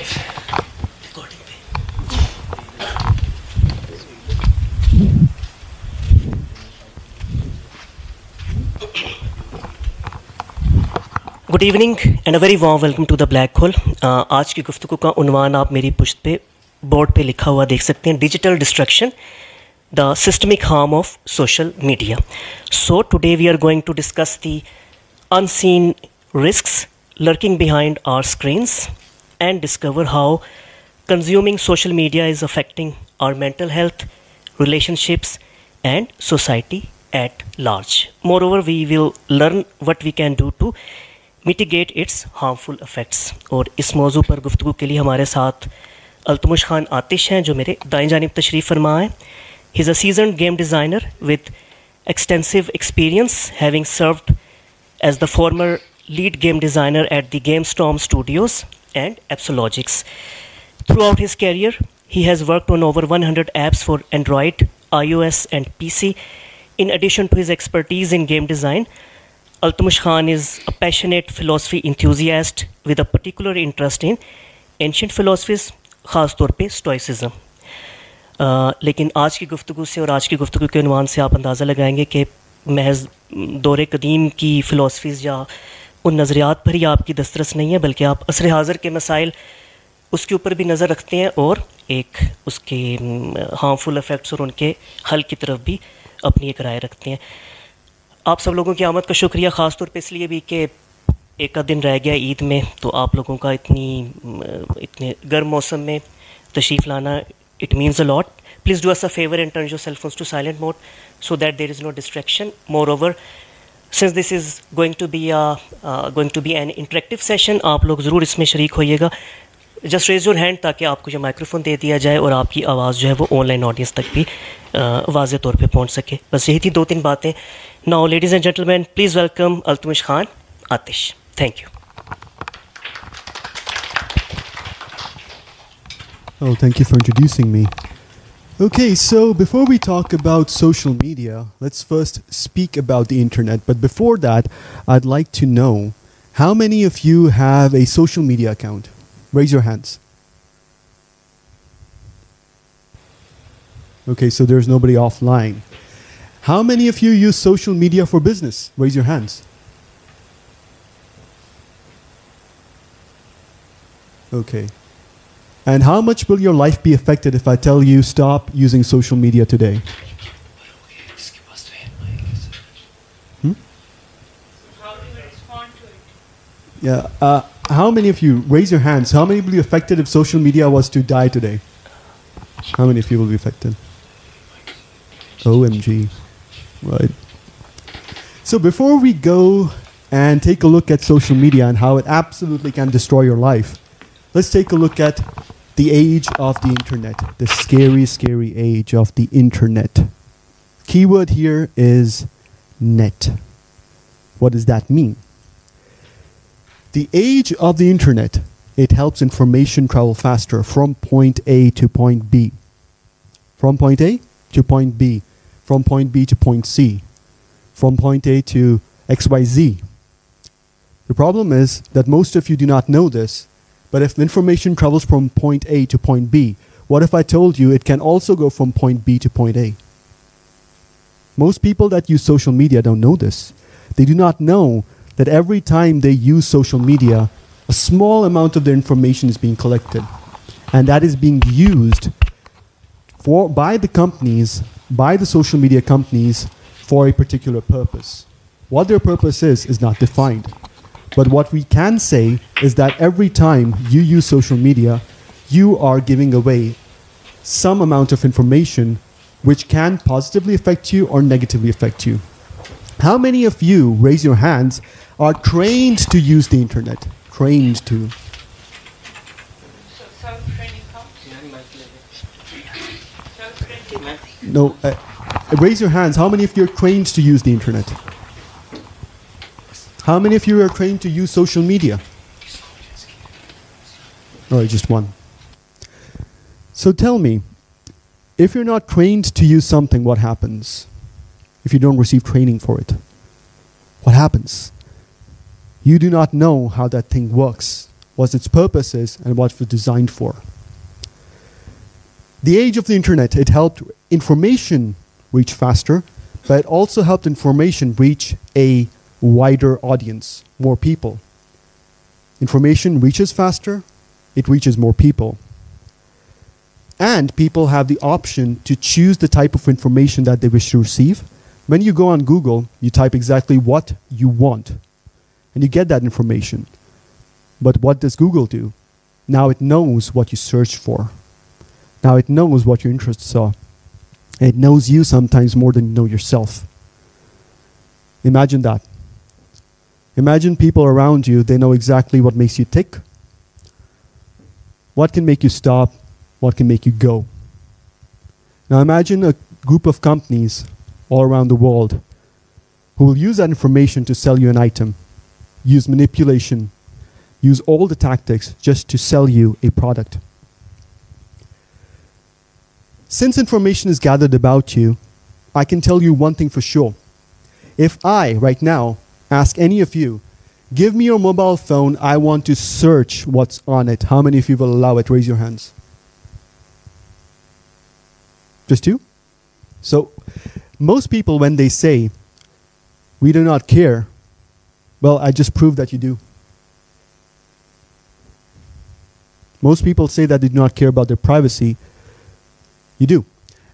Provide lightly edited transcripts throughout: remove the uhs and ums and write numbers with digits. live recording पे। Good evening and a very warm welcome to the black hole. आज की गुफ्तगू का उन्वान आप मेरी पुश्त पे बोर्ड पे लिखा हुआ देख सकते हैं, digital destruction, the systemic harm of social media. So today we are going to discuss the unseen risks lurking behind our screens and discover how consuming social media is affecting our mental health, relationships and society at large. Moreover, we will learn what we can do to mitigate its harmful effects. और इस मौजू पर गुफ्तगू के लिए हमारे साथ अल्तमुश खान आतिश हैं जो मेरे दाएं जानिब तशरीफ़ फरमा हैं। He is a seasoned game designer with extensive experience, having served as the former lead game designer at the GameStorm studios and Apsologics. Throughout his career, he has worked on over 100 apps for Android, iOS and PC. In addition to his expertise in game design, Altamush Khan is a passionate philosophy enthusiast with a particular interest in ancient philosophies, खास तौर पे stoicism. लेकिन आज की गुफ्तगू से और आज की गुफ्तगू के उन्वान से आप अंदाज़ा लगाएंगे कि महज दौरे कदीम की फ़िलासफ़ीज़ या उन नज़रियात पर ही आपकी दस्तरस नहीं है, बल्कि आप असर हाज़र के मसाइल उसके ऊपर भी नज़र रखते हैं और एक उसके हार्मफुल इफ़ेक्ट्स और उनके हल की तरफ भी अपनी एक राय रखते हैं। आप सब लोगों की आमद का शुक्रिया, ख़ास तौर पे इसलिए भी कि एक आध दिन रह गया ईद में, तो आप लोगों का इतने गर्म मौसम में तशरीफ़ लाना, it means a lot. Please do us a favor and turn your cell phones to silent mode so that there is no distraction. Moreover, since this is going to be an interactive session, आप लोग ज़रूर इसमें शरीक होइएगा। Just raise your hand ताकि आपको जो microphone दे दिया जाए और आपकी आवाज़ जो है वो ऑनलाइन ऑडियंस तक भी वाज़े तौर पे पहुँच सके। बस यही थी दो तीन बातें। Now, ladies and gentlemen, please welcome Altamush Khan Atish. Thank you. Oh, thank you for introducing me. Okay, so before we talk about social media, let's first speak about the internet. But before that, I'd like to know how many of you have a social media account? Raise your hands. Okay, so there's nobody offline. How many of you use social media for business? Raise your hands. Okay. And how much will your life be affected if I tell you stop using social media today? How do you respond to it? Yeah. How many of you, raise your hands, how many will be affected if social media was to die today? How many of you will be affected? OMG. Right. So before we go and take a look at social media and how it absolutely can destroy your life, let's take a look at the age of the internet, the scary, scary age of the internet. Keyword here is net. What does that mean? The age of the internet, it helps information travel faster from point A to point B. From point A to point B. From point B to point C. From point A to XYZ. The problem is that most of you do not know this, but if information travels from point A to point B, what if I told you it can also go from point B to point A? Most people that use social media don't know this. They do not know that every time they use social media, a small amount of their information is being collected. And that is being used by the social media companies for a particular purpose. What their purpose is not defined. But what we can say is that every time you use social media, you are giving away some amount of information which can positively affect you or negatively affect you. How many of you, raise your hands, are trained to use the internet? Trained to. No, raise your hands. How many of you are trained to use the internet? How many of you are trained to use social media? Oh, just one. So tell me, if you're not trained to use something, what happens? If you don't receive training for it, what happens? You do not know how that thing works. what its purpose is, and what it was designed for. The age of the internet, it helped information reach faster, but it also helped information reach a wider audience, more people. Information reaches faster, it reaches more people. And people have the option to choose the type of information that they wish to receive. When you go on Google, you type exactly what you want, and you get that information. But what does Google do? Now it knows what you searched for. Now it knows what your interests are. And it knows you sometimes more than you know yourself. Imagine that. Imagine people around you, they know exactly what makes you tick, what can make you stop, what can make you go. Now imagine a group of companies all around the world who will use that information to sell you an item, use manipulation, use all the tactics just to sell you a product. Since information is gathered about you, I can tell you one thing for sure. If I, right now, ask any of you, give me your mobile phone, I want to search what's on it. How many of you will allow it? Raise your hands. Just two? So, most people, when they say, we do not care, well, I just proved that you do. Most people say that they do not care about their privacy. You do.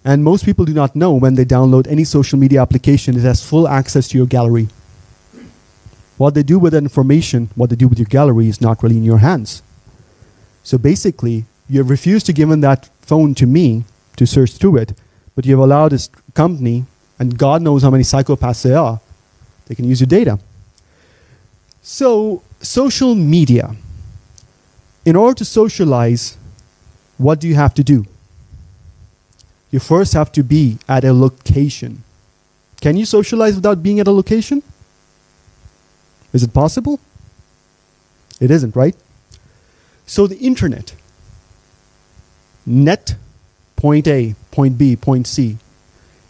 And most people do not know when they download any social media application, it has full access to your gallery. What they do with that information, what they do with your gallery is not really in your hands. So basically, you have refused to give that phone to me to search through it, but you have allowed this company, and God knows how many psychopaths they are, they can use your data. So, social media. In order to socialize, what do you have to do? You first have to be at a location. Can you socialize without being at a location? Is it possible? It isn't, right? So the internet, net, point A, point B, point C.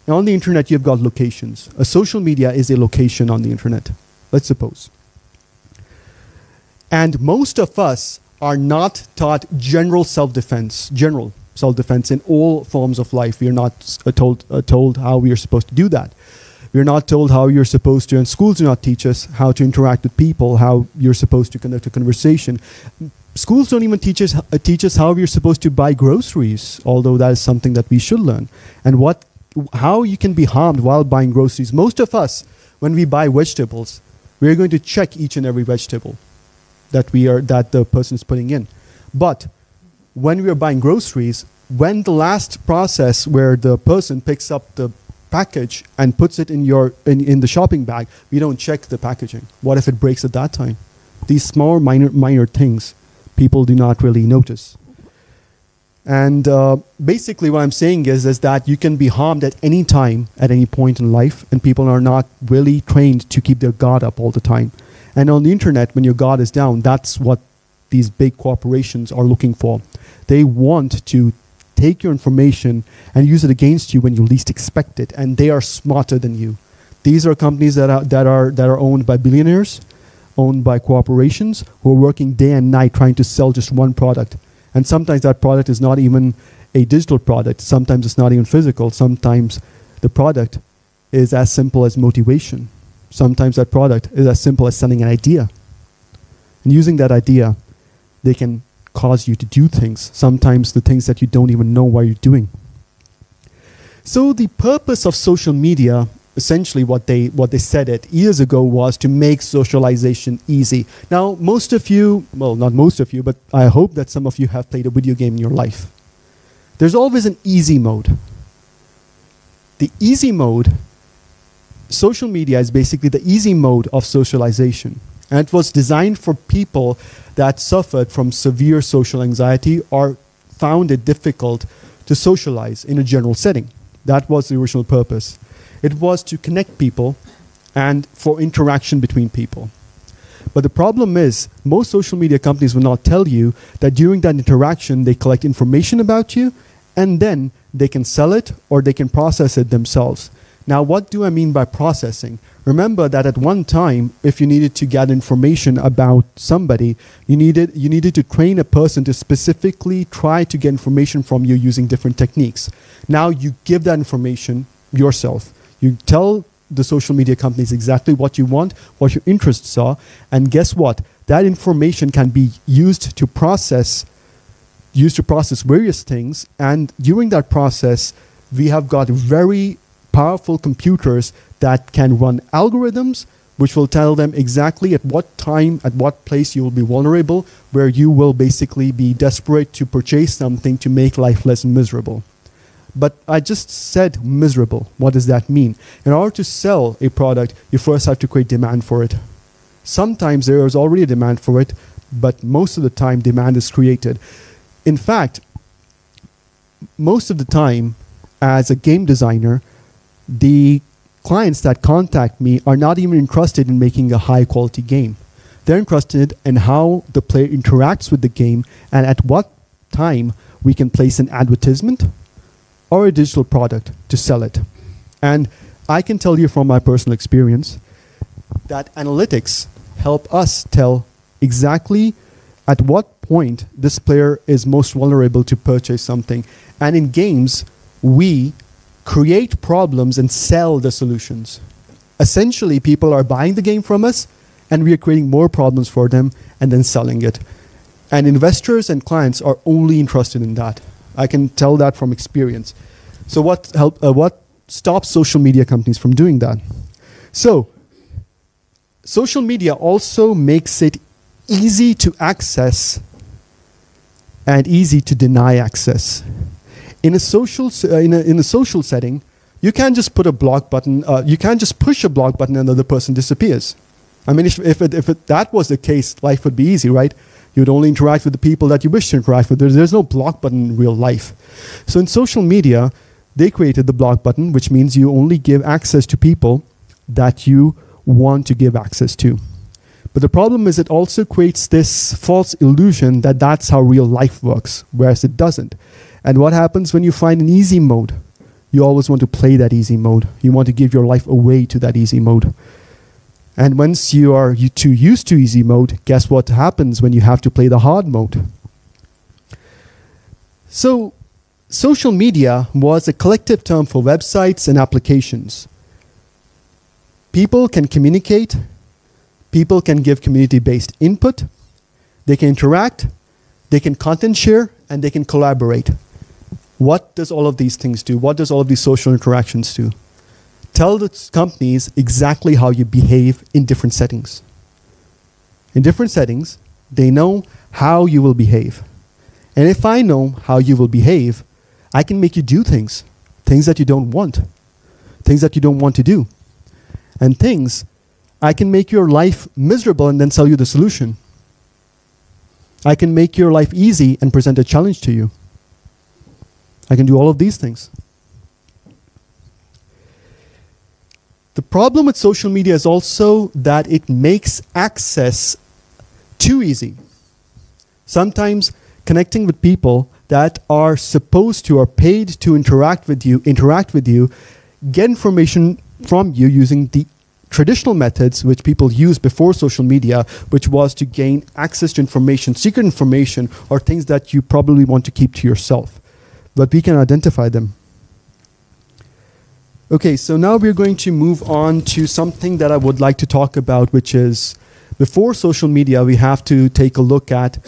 And on the internet, you've got locations. A social media is a location on the internet, let's suppose. And most of us are not taught general self-defense in all forms of life. We are not told how we are supposed to do that. We're not told how you're supposed to, and schools do not teach us how to interact with people, how you're supposed to conduct a conversation. Schools don't even teach us how you're supposed to buy groceries, although that is something that we should learn. And how you can be harmed while buying groceries. Most of us, when we buy vegetables, we're going to check each and every vegetable that the person is putting in. But when we are buying groceries, when the last process where the person picks up the package and puts it in the shopping bag, we don't check the packaging. What if it breaks at that time? These small minor things people do not really notice. And basically what I'm saying is that you can be harmed at any time, at any point in life, and people are not really trained to keep their guard up all the time. And on the internet, when your guard is down, that's what these big corporations are looking for. They want to take your information and use it against you when you least expect it, and they are smarter than you. These are companies that are owned by billionaires, owned by corporations who are working day and night trying to sell just one product. And sometimes that product is not even a digital product, sometimes it's not even physical, sometimes the product is as simple as motivation. Sometimes that product is as simple as sending an idea. And using that idea, they can cause you to do things, sometimes the things that you don't even know why you're doing. So the purpose of social media, essentially what they said it years ago, was to make socialization easy. Now most of you, well not most of you, but I hope that some of you have played a video game in your life. There's always an easy mode. The easy mode, social media is basically the easy mode of socialization. And it was designed for people that suffered from severe social anxiety or found it difficult to socialize in a general setting. That was the original purpose. It was to connect people and for interaction between people. But the problem is, most social media companies will not tell you that during that interaction they collect information about you and then they can sell it or they can process it themselves. Now, what do I mean by processing? Remember that at one time, if you needed to get information about somebody, you needed to train a person to specifically try to get information from you using different techniques. Now you give that information yourself. You tell the social media companies exactly what you want, what your interests are, and guess what? That information can be used to process various things, and during that process, we have got very powerful computers that can run algorithms which will tell them exactly at what time, at what place you will be vulnerable, where you will basically be desperate to purchase something to make life less miserable. But I just said miserable. What does that mean? In order to sell a product, you first have to create demand for it. Sometimes there is already a demand for it, but most of the time demand is created. In fact, most of the time as a game designer, the clients that contact me are not even interested in making a high quality game. They're interested in how the player interacts with the game and at what time we can place an advertisement or a digital product to sell it. And I can tell you from my personal experience that analytics help us tell exactly at what point this player is most vulnerable to purchase something. And in games, we create problems and sell the solutions. Essentially, people are buying the game from us and we are creating more problems for them and then selling it. And investors and clients are only interested in that. I can tell that from experience. So what stops social media companies from doing that? So social media also makes it easy to access and easy to deny access. In a social setting, you can't just put a block button, you can't just push a block button and the other person disappears. I mean, if that was the case, life would be easy, right? You'd only interact with the people that you wish to interact with. There's no block button in real life. So in social media, they created the block button, which means you only give access to people that you want to give access to. But the problem is it also creates this false illusion that that's how real life works, whereas it doesn't. And what happens when you find an easy mode? You always want to play that easy mode. You want to give your life away to that easy mode. And once you are too used to easy mode, guess what happens when you have to play the hard mode? So, social media was a collective term for websites and applications. People can communicate, people can give community-based input, they can interact, they can content share, and they can collaborate. What does all of these things do? What does all of these social interactions do? Tell the companies exactly how you behave in different settings. In different settings, they know how you will behave. And if I know how you will behave, I can make you do things. Things that you don't want. Things that you don't want to do. And things, I can make your life miserable and then sell you the solution. I can make your life easy and present a challenge to you. I can do all of these things. The problem with social media is also that it makes access too easy. Sometimes connecting with people that are supposed to or paid to interact with you, get information from you using the traditional methods which people used before social media, which was to gain access to information, secret information, or things that you probably want to keep to yourself. But we can identify them. Okay, so now we're going to move on to something that I would like to talk about, which is before social media, we have to take a look at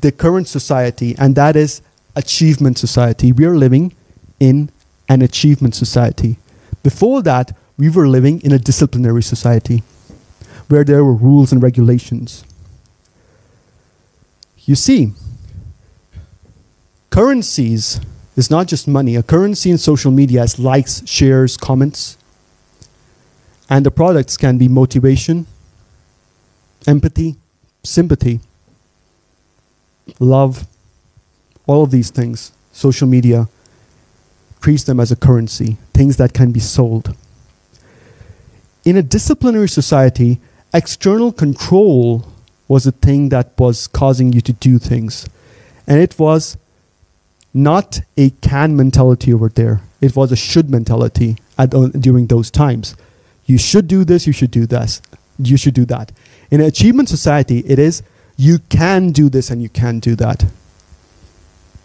the current society, and that is achievement society. We are living in an achievement society. Before that, we were living in a disciplinary society where there were rules and regulations. You see, currencies is not just money. A currency in social media is likes, shares, comments. And the products can be motivation, empathy, sympathy, love, all of these things. Social media treats them as a currency, things that can be sold. In a disciplinary society, external control was a thing that was causing you to do things. And it was not a can mentality over there. It was a should mentality. during those times. You should do this, you should do this, you should do that. In an achievement society, it is you can do this and you can do that.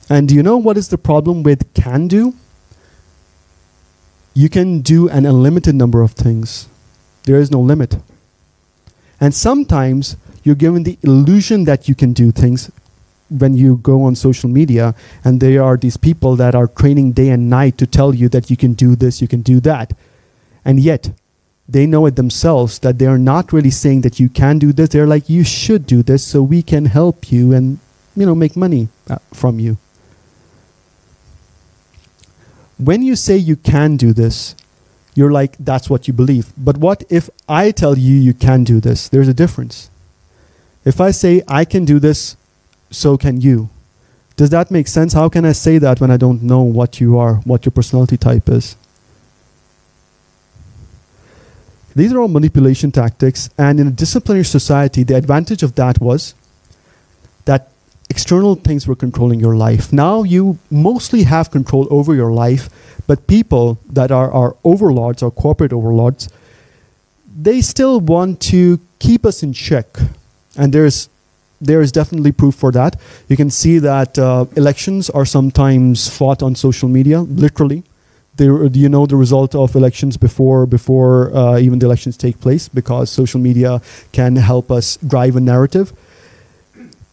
And do you know what is the problem with can do? You can do an unlimited number of things. There is no limit. And sometimes you're given the illusion that you can do things when you go on social media, and there are these people that are training day and night to tell you that you can do this, you can do that. And yet, they know it themselves that they are not really saying that you can do this. They're like, you should do this so we can help you and, you know, make money from you. When you say you can do this, you're like, that's what you believe. But what if I tell you you can do this? There's a difference. If I say I can do this, so can you. Does that make sense? How can I say that when I don't know what you are, what your personality type is? These are all manipulation tactics, and in a disciplinary society, the advantage of that was that external things were controlling your life. Now you mostly have control over your life, but people that are our overlords, our corporate overlords, they still want to keep us in check. And there is definitely proof for that. You can see that elections are sometimes fought on social media, literally. You know the result of elections before even the elections take place, because social media can help us drive a narrative.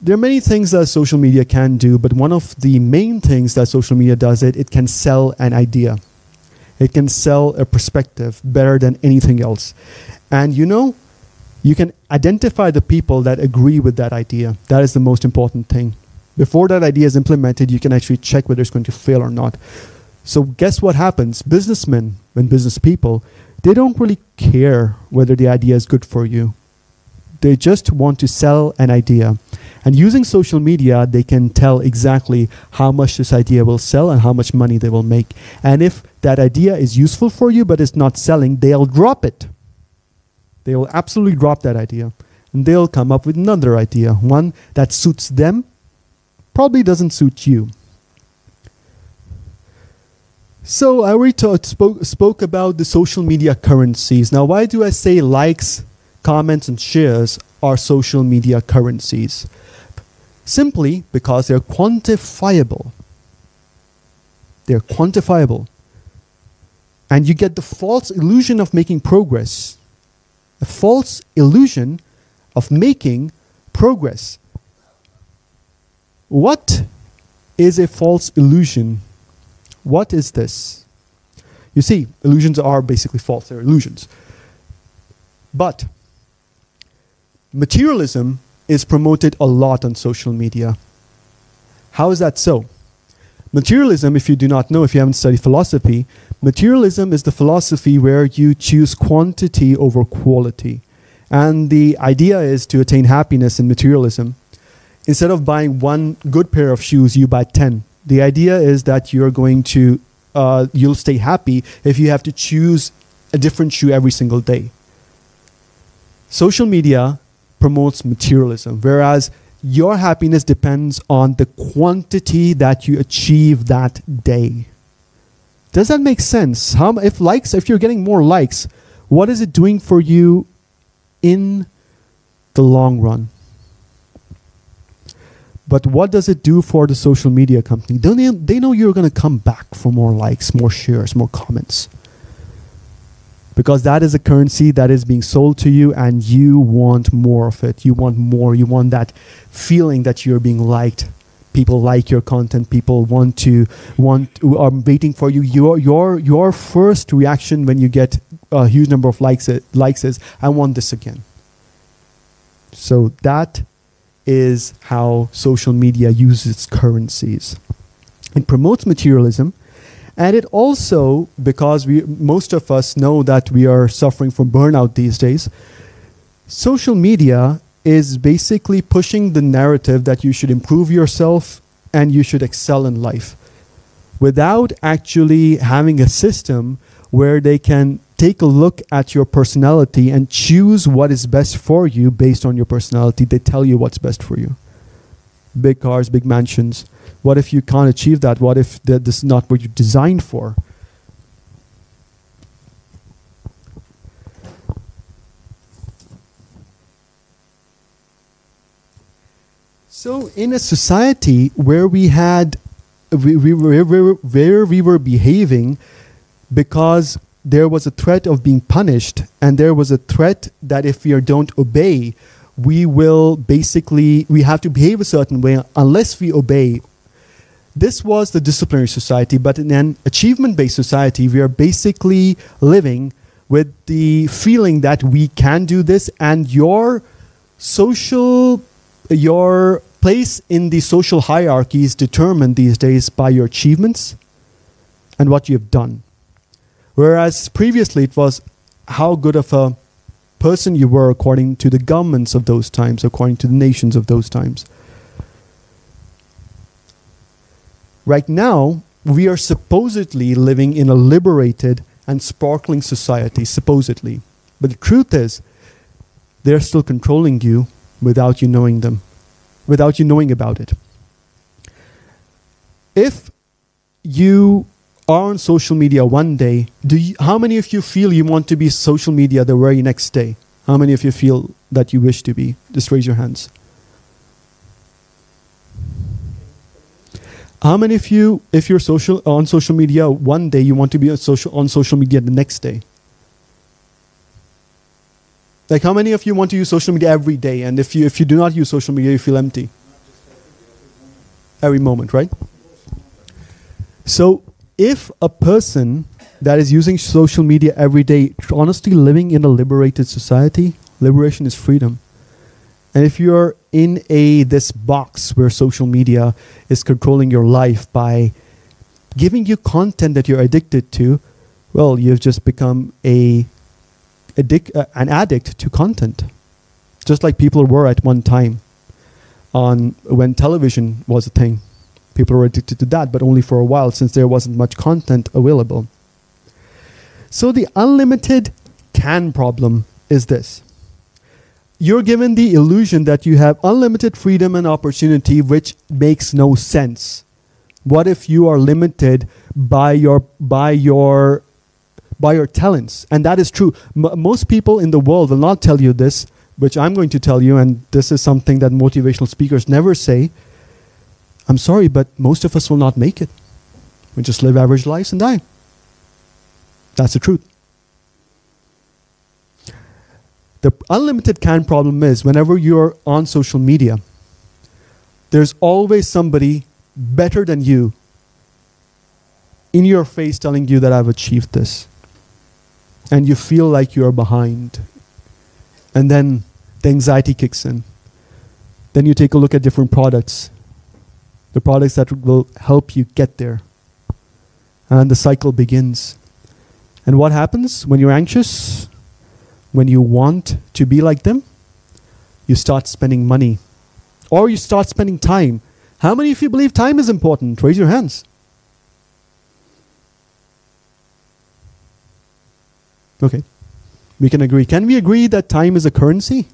There are many things that social media can do, but one of the main things that social media does, it can sell an idea. It can sell a perspective better than anything else. And you know, you can identify the people that agree with that idea. That is the most important thing. Before that idea is implemented, you can actually check whether it's going to fail or not. So guess what happens? Businessmen and business people, they don't really care whether the idea is good for you. They just want to sell an idea. And using social media, they can tell exactly how much this idea will sell and how much money they will make. And if that idea is useful for you but it's not selling, they'll drop it. They will absolutely drop that idea. And they'll come up with another idea, one that suits them, probably doesn't suit you. So I already spoke about the social media currencies. Now, why do I say likes, comments, and shares are social media currencies? Simply because they're quantifiable. They're quantifiable. And you get the false illusion of making progress. A false illusion of making progress. What is a false illusion? What is this? You see, illusions are basically false. They're illusions. But materialism is promoted a lot on social media. How is that so? Materialism, if you do not know, if you haven't studied philosophy, materialism is the philosophy where you choose quantity over quality. And the idea is to attain happiness in materialism. Instead of buying one good pair of shoes, you buy 10. The idea is that you're going to, you'll stay happy if you have to choose a different shoe every single day. Social media promotes materialism, whereas your happiness depends on the quantity that you achieve that day. Does that make sense? If you're getting more likes, what is it doing for you in the long run? But what does it do for the social media company? They know you're going to come back for more likes, more shares, more comments. Because that is a currency that is being sold to you, and you want more of it. You want more. You want that feeling that you're being liked. People like your content. People are waiting for you. Your first reaction when you get a huge number of likes is, I want this again. So that is how social media uses currencies. It promotes materialism. And it also, because most of us know that we are suffering from burnout these days, social media is basically pushing the narrative that you should improve yourself and you should excel in life, without actually having a system where they can take a look at your personality and choose what is best for you based on your personality. They tell you what's best for you. Big cars, big mansions. What if you can't achieve that? What if this is not what you're designed for? So in a society where we had, where we were behaving because there was a threat of being punished, and there was a threat that if we don't obey, we will basically, we have to behave a certain way unless we obey. This was the disciplinary society, but in an achievement-based society, we are basically living with the feeling that we can do this, and your social, your place in the social hierarchy is determined these days by your achievements and what you have done. Whereas previously it was how good of a person you were according to the governments of those times, according to the nations of those times. Right now, we are supposedly living in a liberated and sparkling society, supposedly. But the truth is, they're still controlling you without you knowing them, without you knowing about it. If you are on social media one day, how many of you feel you want to be social media the very next day? How many of you feel that you wish to be? Just raise your hands. How many of you, if you're on social media one day, you want to be on social media the next day? Like, how many of you want to use social media every day? And if you do not use social media, you feel empty. Every moment, right? So if a person that is using social media every day, honestly living in a liberated society, liberation is freedom. And if you're in this box where social media is controlling your life by giving you content that you're addicted to, well, you've just become an addict to content. Just like people were at one time when television was a thing. People were addicted to that, but only for a while since there wasn't much content available. So the unlimited can problem is this. You're given the illusion that you have unlimited freedom and opportunity, which makes no sense. What if you are limited by your talents? And that is true. Most people in the world will not tell you this, which I'm going to tell you, and this is something that motivational speakers never say. I'm sorry, but most of us will not make it. We just live average lives and die. That's the truth. The unlimited can problem is whenever you're on social media, there's always somebody better than you in your face telling you that I've achieved this. And you feel like you're behind. And then the anxiety kicks in. Then you take a look at different products. The products that will help you get there. And the cycle begins. And what happens when you're anxious? When you want to be like them, you start spending money. Or you start spending time. How many of you believe time is important? Raise your hands. Okay. We can agree. Can we agree that time is a currency?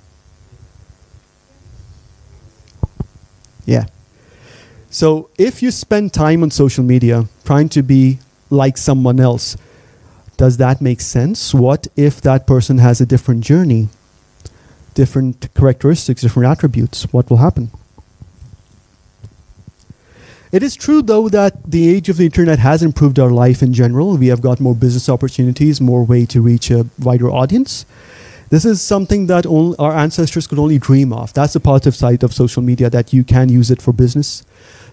Yeah. So if you spend time on social media trying to be like someone else, does that make sense? What if that person has a different journey, different characteristics, different attributes? What will happen? It is true, though, that the age of the internet has improved our life in general. We have got more business opportunities, more way to reach a wider audience. This is something that our ancestors could only dream of. That's the positive side of social media, that you can use it for business.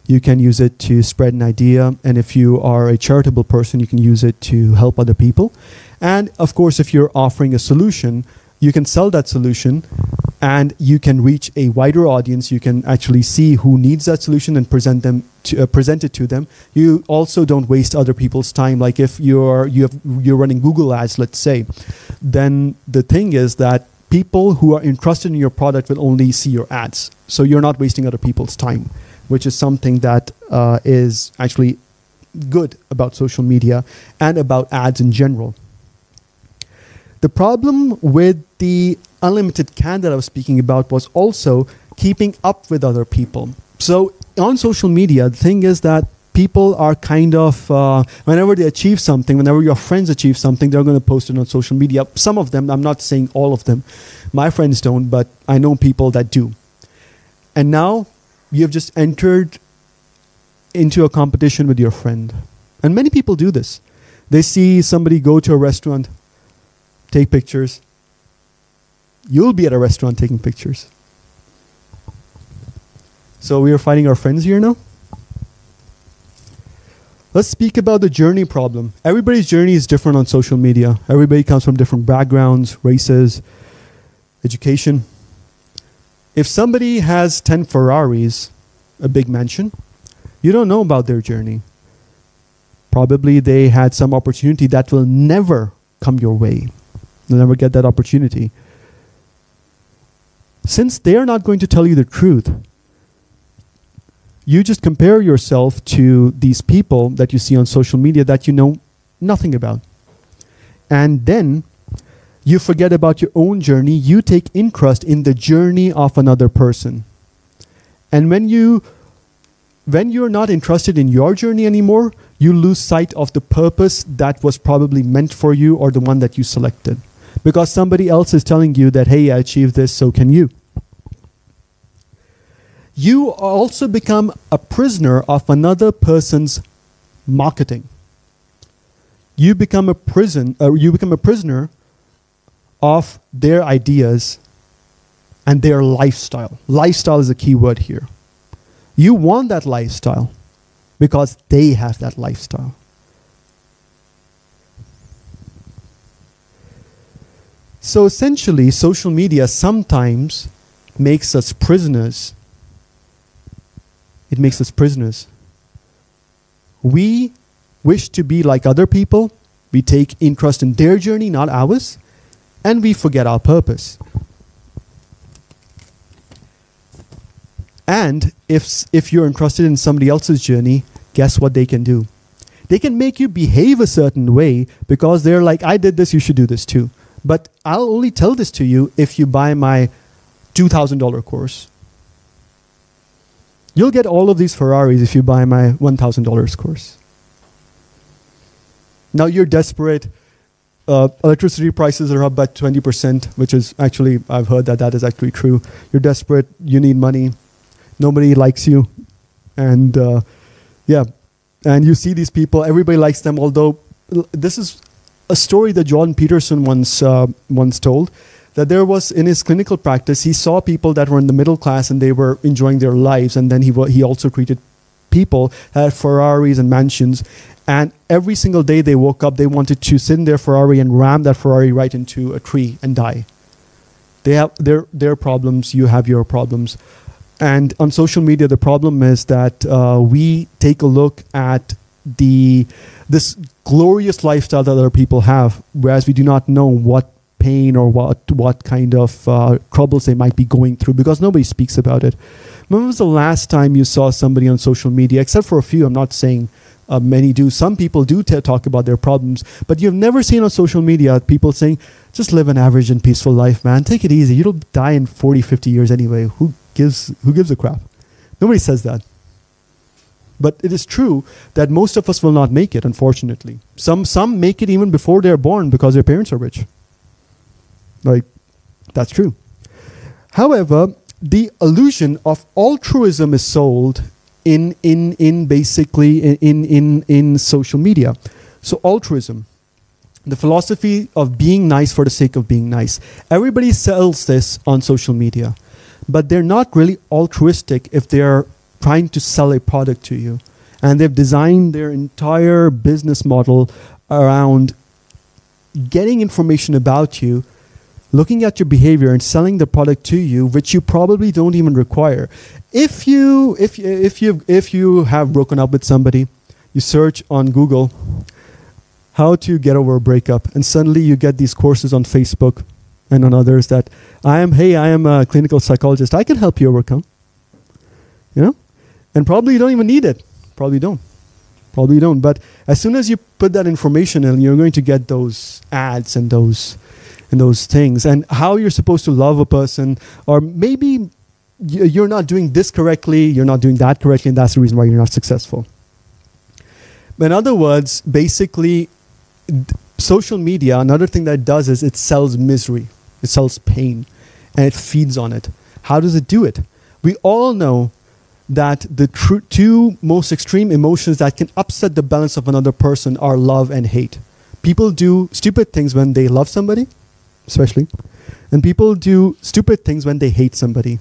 You can use it to spread an idea, and if you are a charitable person, you can use it to help other people. And of course, if you're offering a solution, you can sell that solution, and you can reach a wider audience. You can actually see who needs that solution and present it to them. You also don't waste other people's time. Like if you're running Google ads, let's say, then the thing is that people who are interested in your product will only see your ads. So you're not wasting other people's time, which is something that is actually good about social media and about ads in general. The problem with the unlimited can that I was speaking about was also keeping up with other people. So on social media, the thing is that people are kind of, whenever they achieve something, whenever your friends achieve something, they're going to post it on social media. Some of them, I'm not saying all of them. My friends don't, but I know people that do. And now, you have just entered into a competition with your friend. And many people do this. They see somebody go to a restaurant, take pictures. You'll be at a restaurant taking pictures. So we are fighting our friends here now. Let's speak about the journey problem. Everybody's journey is different on social media. Everybody comes from different backgrounds, races, education. If somebody has 10 Ferraris, a big mansion, you don't know about their journey. Probably they had some opportunity that will never come your way. You'll never get that opportunity. Since they are not going to tell you the truth, you just compare yourself to these people that you see on social media that you know nothing about. And then you forget about your own journey. You take interest in the journey of another person. And when you're not interested in your journey anymore, you lose sight of the purpose that was probably meant for you or the one that you selected. Because somebody else is telling you that, hey, I achieved this, so can you. You also become a prisoner of another person's marketing. You become a prisoner of their ideas and their lifestyle. Lifestyle is a key word here. You want that lifestyle because they have that lifestyle. So essentially, social media sometimes makes us prisoners. It makes us prisoners. We wish to be like other people. We take interest in their journey, not ours. And we forget our purpose. And if you're interested in somebody else's journey, guess what they can do? They can make you behave a certain way because they're like, I did this, you should do this too. But I'll only tell this to you if you buy my $2,000 course. You'll get all of these Ferraris if you buy my $1,000 course. Now you're desperate. Electricity prices are up by 20%, which is actually, I've heard that that is actually true. You're desperate. You need money. Nobody likes you. And yeah, and you see these people. Everybody likes them, although this is a story that Jordan Peterson once told. That there was, in his clinical practice, he saw people that were in the middle class and they were enjoying their lives, and then he also treated people that had Ferraris and mansions, and every single day they woke up, they wanted to sit in their Ferrari and ram that Ferrari right into a tree and die. They have their problems, you have your problems. And on social media, the problem is that we take a look at this glorious lifestyle that other people have, whereas we do not know what pain or what kind of troubles they might be going through, because nobody speaks about it. When was the last time you saw somebody on social media, except for a few, I'm not saying many do, some people do talk about their problems, but you've never seen on social media people saying, just live an average and peaceful life, man, take it easy, you'll die in 40, 50 years anyway, who gives a crap? Nobody says that. But it is true that most of us will not make it, unfortunately. Some make it even before they're born because their parents are rich. Like, that's true. However, the illusion of altruism is sold basically in social media. So altruism, the philosophy of being nice for the sake of being nice. Everybody sells this on social media, but they're not really altruistic if they're trying to sell a product to you. And they've designed their entire business model around getting information about you, looking at your behavior and selling the product to you, which you probably don't even require. If you have broken up with somebody, you search on Google how to get over a breakup, and suddenly you get these courses on Facebook and on others that I am a clinical psychologist. I can help you overcome. You know, and probably you don't even need it. Probably don't. But as soon as you put that information in, you're going to get those ads and those things, and how you're supposed to love a person, or maybe you're not doing this correctly, you're not doing that correctly, and that's the reason why you're not successful. But in other words, basically, social media, another thing that it does is it sells misery, it sells pain, and it feeds on it. How does it do it? We all know that the two most extreme emotions that can upset the balance of another person are love and hate. People do stupid things when they love somebody, especially, and people do stupid things when they hate somebody.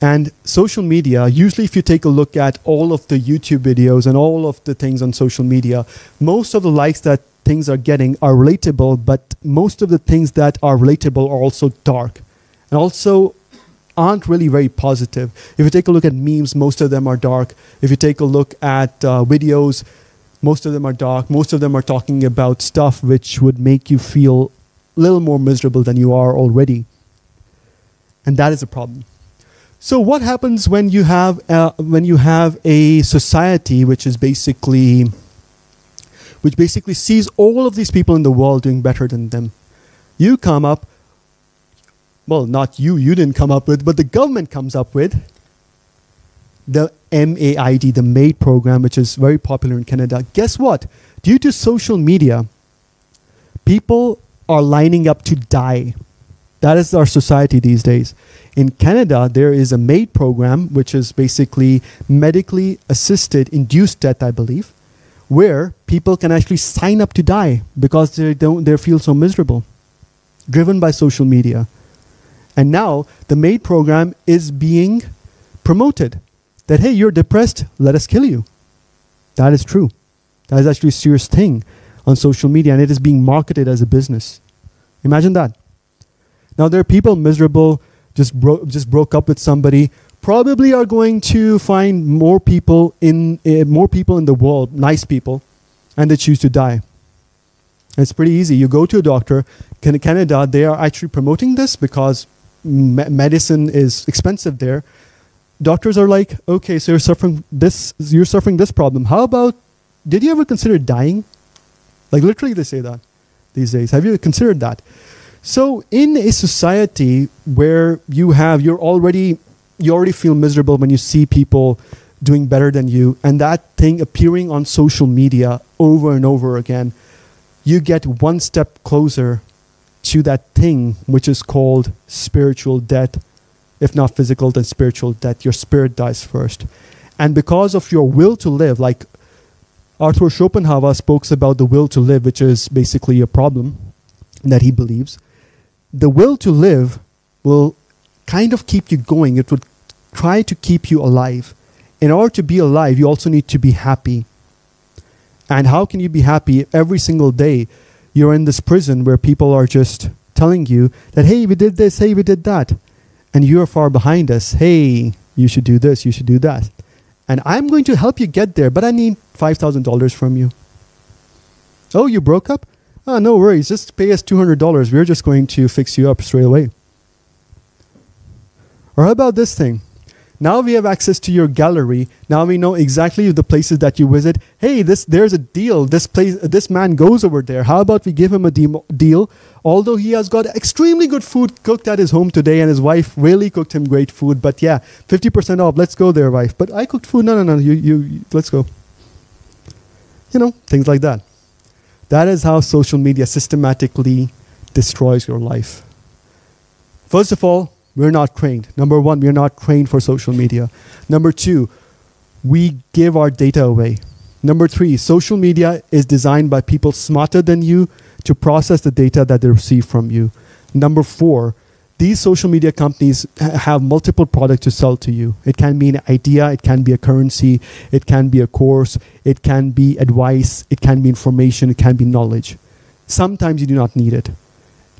And social media, usually if you take a look at all of the YouTube videos and all of the things on social media, most of the likes that things are getting are relatable, but most of the things that are relatable are also dark and also aren't really very positive. If you take a look at memes, most of them are dark. If you take a look at videos, most of them are dark. Most of them are talking about stuff which would make you feel a little more miserable than you are already. And that is a problem. So what happens when you have a society which is basically, sees all of these people in the world doing better than them? You come up, well, not you, you didn't come up with, but the government comes up with the MAID, the MAID program, which is very popular in Canada. Guess what? Due to social media, people are lining up to die. That is our society these days. In Canada, there is a MAID program, which is basically medically assisted induced death, I believe, where people can actually sign up to die because they feel so miserable, driven by social media. And now the MAID program is being promoted that, hey, you're depressed, let us kill you. That is true. That is actually a serious thing on social media, and it is being marketed as a business. Imagine that. Now there are people miserable, just broke up with somebody, probably are going to find more people in the world, nice people, and they choose to die. It's pretty easy. You go to a doctor. In Canada, they are actually promoting this because medicine is expensive there. Doctors are like, okay, so you're suffering this problem. How about, did you ever consider dying? Like literally they say that these days. Have you considered that? So in a society where you already feel miserable when you see people doing better than you, and that thing appearing on social media over and over again, you get one step closer to that thing which is called spiritual death. If not physical, then spiritual death. Your spirit dies first. And because of your will to live, like Arthur Schopenhauer spoke about the will to live, which is basically a problem that he believes, the will to live will kind of keep you going. It would try to keep you alive. In order to be alive, you also need to be happy. And how can you be happy if every single day you're in this prison where people are just telling you that, hey, we did this, hey, we did that. And you're far behind us. Hey, you should do this, you should do that. And I'm going to help you get there, but I need $5,000 from you. Oh, you broke up? Oh, no worries. Just pay us $200. We're just going to fix you up straight away. Or how about this thing? Now we have access to your gallery. Now we know exactly the places that you visit. Hey, there's a deal. This man goes over there. How about we give him a deal? Although he has got extremely good food cooked at his home today, and his wife really cooked him great food. But yeah, 50% off. Let's go there, wife. But I cooked food. No, no, no. Let's go. You know, things like that. That is how social media systematically destroys your life. First of all, we're not trained. Number one, we're not trained for social media. Number two, we give our data away. Number three, social media is designed by people smarter than you to process the data that they receive from you. Number four, these social media companies have multiple products to sell to you. It can be an idea, it can be a currency, it can be a course, it can be advice, it can be information, it can be knowledge. Sometimes you do not need it.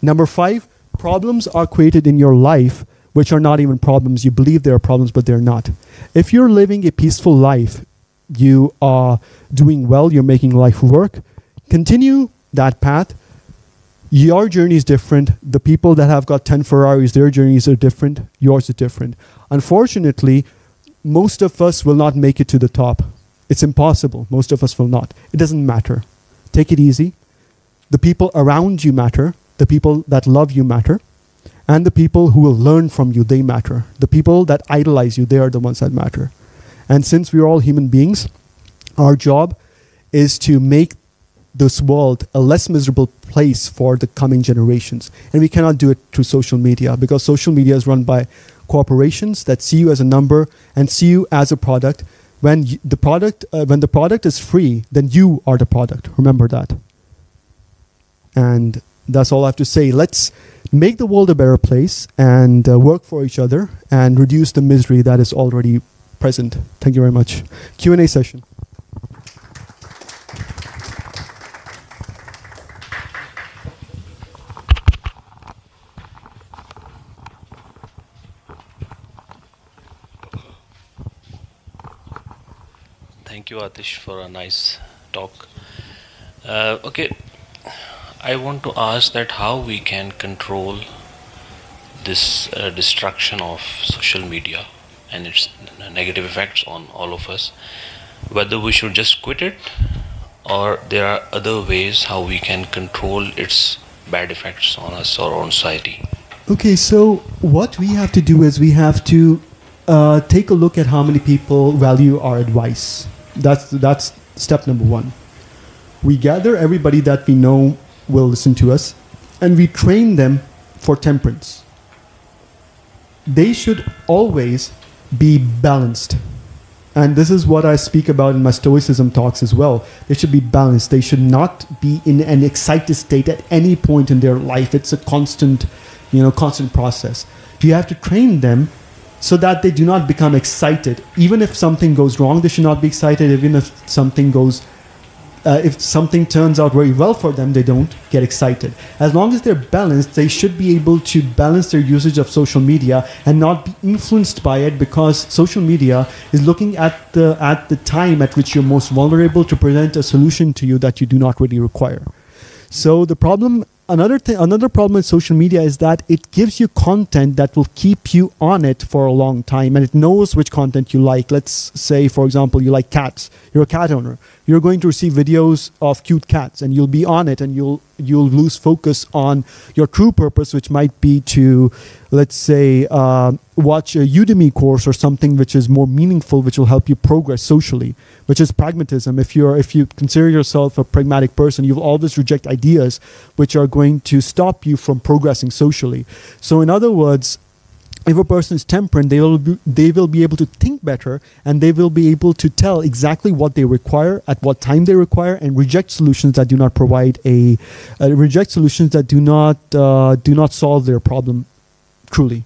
Number five, problems are created in your life which are not even problems. You believe they are problems, but they're not. If you're living a peaceful life, you are doing well, you're making life work, continue that path. Your journey is different. The people that have got 10 Ferraris, their journeys are different. Yours is different. Unfortunately, most of us will not make it to the top. It's impossible. Most of us will not. It doesn't matter. Take it easy. The people around you matter. The people that love you matter, and the people who will learn from you, they matter. The people that idolize you, they are the ones that matter. And since we are all human beings, our job is to make this world a less miserable place for the coming generations. And we cannot do it through social media because social media is run by corporations that see you as a number and see you as a product. When the product is free, then you are the product. Remember that. And that's all I have to say. Let's make the world a better place and work for each other and reduce the misery that is already present. Thank you very much. Q&A session. Thank you, Atish, for a nice talk. Okay, I want to ask that how we can control this destruction of social media and its negative effects on all of us. Whether we should just quit it, or there are other ways how we can control its bad effects on us or on society. Okay, so what we have to do is we have to take a look at how many people value our advice. That's step number one. We gather everybody that we know will listen to us, and we train them for temperance. They should always be balanced. And this is what I speak about in my Stoicism talks as well. They should be balanced. They should not be in an excited state at any point in their life. It's a constant, you know, constant process. You have to train them so that they do not become excited. Even if something goes wrong, they should not be excited. Even if something goes if something turns out very well for them, they don't get excited. As long as they're balanced, they should be able to balance their usage of social media and not be influenced by it, because social media is looking at the time at which you're most vulnerable to present a solution to you that you do not really require. So the problem, another problem with social media is that it gives you content that will keep you on it for a long time, and it knows which content you like. Let's say, for example, you like cats. You're a cat owner. You're going to receive videos of cute cats, and you'll be on it, and you'll lose focus on your true purpose, which might be to, let's say, watch a Udemy course or something which is more meaningful, which will help you progress socially, which is pragmatism. If you consider yourself a pragmatic person, you'll always reject ideas which are going to stop you from progressing socially. So in other words, if a person is temperate, they will be able to think better, and they will be able to tell exactly what they require, at what time they require, and reject solutions that do not provide a do not solve their problem truly.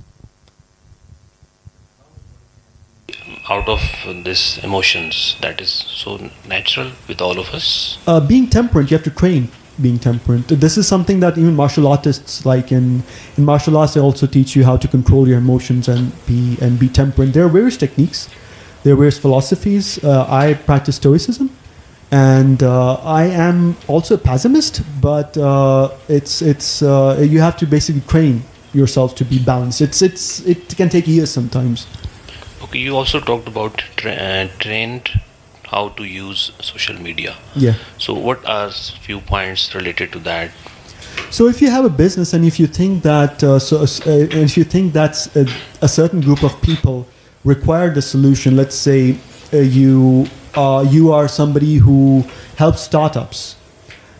Out of these emotions that is so natural with all of us. Being temperate, you have to train. Being temperate. This is something that even martial artists, like in martial arts, they also teach you how to control your emotions and be temperate. There are various techniques, there are various philosophies. I practice Stoicism, and I am also a pessimist. But it's you have to basically train yourself to be balanced. It can take years sometimes. Okay, you also talked about trained. How to use social media. Yeah. So what are few points related to that? So if you have a business and if you think that a certain group of people require the solution, let's say you are somebody who helps startups,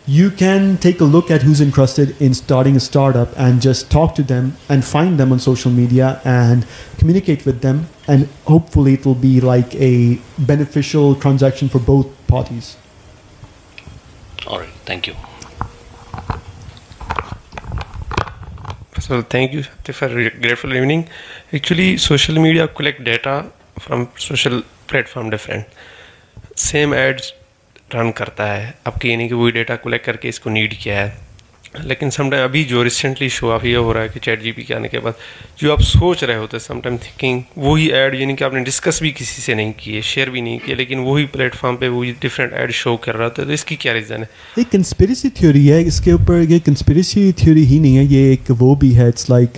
you can take a look at who's interested in starting a startup and just talk to them and find them on social media and communicate with them, and hopefully it will be like a beneficial transaction for both parties. All right, thank you. So thank you for a grateful evening. Actually, social media collect data from social platform different. Same ads run करता है. अब कहीं नहीं कि वही data collect करके इसको need किया है, लेकिन समटाइम अभी जो रिसेंटली शो ऑफ ये हो रहा है कि चैट जीपी के आने के बाद जो आप सोच रहे होते हैं समटाइम थिंकिंग वही ऐड, यानी कि आपने डिस्कस भी किसी से नहीं किए, शेयर भी नहीं किए, लेकिन वही प्लेटफॉर्म पे वही डिफरेंट ऐड शो कर रहा था. तो इसकी क्या रीज़न है? ये कंस्पिरेसी थ्योरी है. इसके ऊपर ये कंस्पिरेसी थ्योरी ही नहीं है, ये एक वो भी है. It's like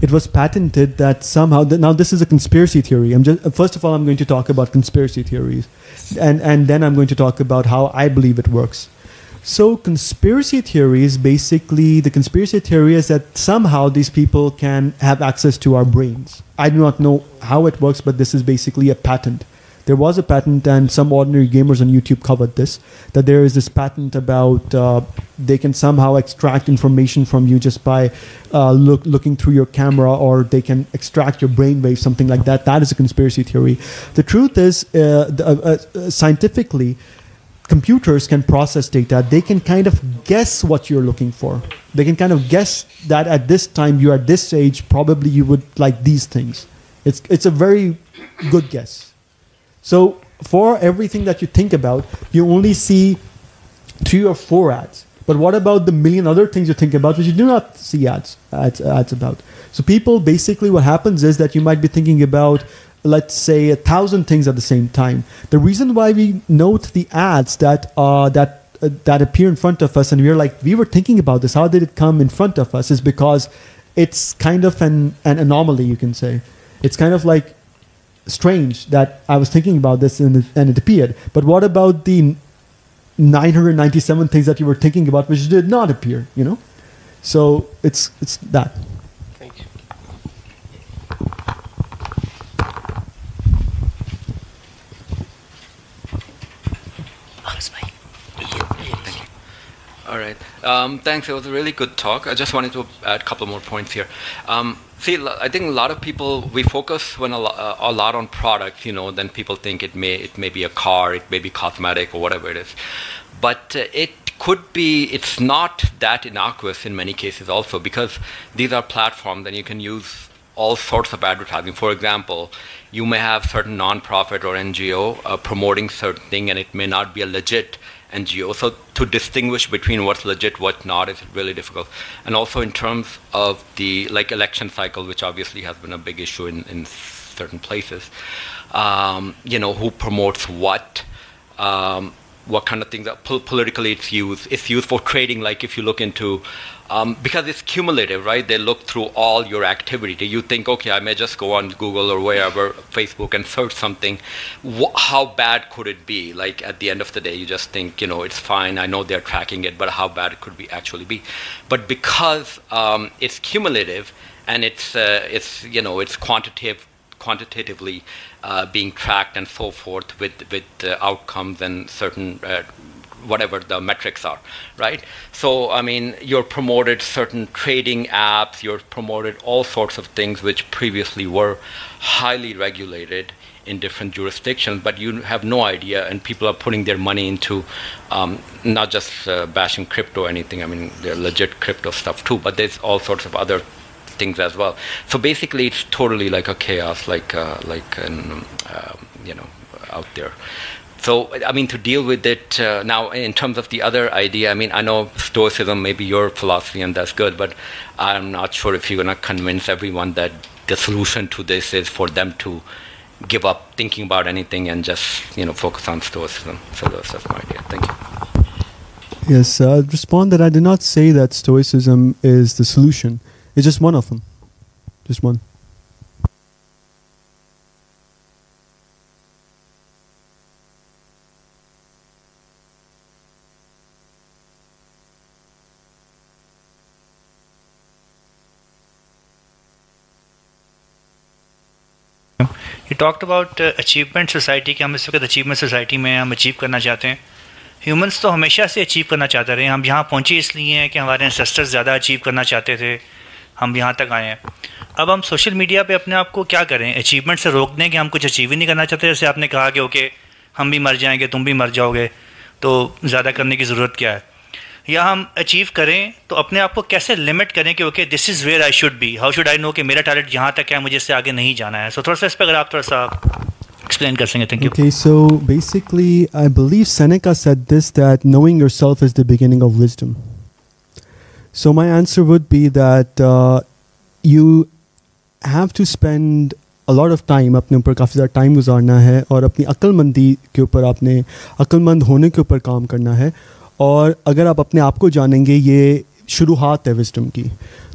it was patented that somehow now this is a conspiracy theory. First of all I'm going to talk about conspiracy theories, and then I'm going to talk about how I believe it works. So conspiracy theories, basically the conspiracy theory is that somehow these people can have access to our brains. I do not know how it works, but this is basically a patent there was a patent, and some ordinary gamers on YouTube covered this, that there is this patent about they can somehow extract information from you just by looking through your camera, or they can extract your brainwave, something like that. That is a conspiracy theory. The truth is, scientifically, computers can process data. They can kind of guess what you're looking for. They can kind of guess that at this time, you're at this age, probably you would like these things. It's a very good guess. So for everything that you think about, you only see 3 or 4 ads. But what about the million other things you think about which you do not see ads about? So people, basically what happens is that you might be thinking about, let's say, 1,000 things at the same time. The reason why we note the ads that that appear in front of us and we're like, we were thinking about this, how did it come in front of us, is because it's kind of an anomaly, you can say. It's kind of like strange that I was thinking about this and it appeared. But what about the 997 things that you were thinking about which did not appear, you know? So it's that. Thank you. All right. Thanks. It was a really good talk. I just wanted to add a couple more points here. See, I think a lot of people, we focus a lot on products, you know, then people think it may be a car, it may be cosmetic or whatever it is. But it could be, it's not that innocuous in many cases also, because these are platforms and you can use all sorts of advertising. For example, you may have certain nonprofit or NGO promoting certain thing, and it may not be a legit NGO. So to distinguish between what's legit, what's not, is really difficult. And also in terms of the election cycle, which obviously has been a big issue in certain places, you know, who promotes what kind of things that politically it's used. It's used for trading, like if you look into, because it's cumulative, right? They look through all your activity. You think, okay, I may just go on Google or wherever, Facebook, and search something. How bad could it be? Like at the end of the day, you just think, you know, it's fine. I know they're tracking it, but how bad it could be actually be? But because it's cumulative and it's you know, it's quantitatively being tracked and so forth with outcomes and certain whatever the metrics are, right? So, I mean, you're promoted certain trading apps, you're promoted all sorts of things which previously were highly regulated in different jurisdictions, but you have no idea, and people are putting their money into not just bashing crypto or anything. I mean, they're legit crypto stuff too, but there's all sorts of other things as well. So basically, it's totally like a chaos, you know, out there. So, I mean, to deal with it now, in terms of the other idea, I mean, I know Stoicism may be your philosophy, and that's good, but I'm not sure if you're going to convince everyone that the solution to this is for them to give up thinking about anything and just, you know, focus on Stoicism. So that's my idea. Thank you. Yes, I'll respond that I did not say that Stoicism is the solution. It's just one of them. Just one. You talked about achievement society. कि हम इस वक्त achievement society में हम achieve करना चाहते हैं. Humans तो हमेशा से achieve करना चाहते रहे. हम यहाँ पहुँचे इसलिए हैं कि हमारे ancestors ज़्यादा achieve करना चाहते थे. हम यहाँ तक आए हैं. अब हम सोशल मीडिया पे अपने आप को क्या करें? अचीवमेंट से रोक दें कि हम कुछ अचीव ही नहीं करना चाहते? जैसे आपने कहा कि ओके हम भी मर जाएंगे, तुम भी मर जाओगे, तो ज़्यादा करने की ज़रूरत क्या है? या हम अचीव करें तो अपने आप को कैसे लिमिट करें कि okay this is where I should be, how should I know कि मेरा टैलेंट यहाँ तक है, मुझे इससे आगे नहीं जाना है? सो थोड़ा सा इस पर अगर आप थोड़ा सा explain kar sakenge. Thank you. Okay, so basically I believe Seneca said this, that knowing yourself is the beginning of wisdom. So my answer would be that you have to spend a lot of time, अपने ऊपर काफ़ी ज़्यादा time गुजारना है और अपनी अक्लमंदी के ऊपर, आपने अक्लमंद होने के ऊपर काम करना है. और अगर आप अपने आप को जानेंगे, ये शुरुआत है विजडम की,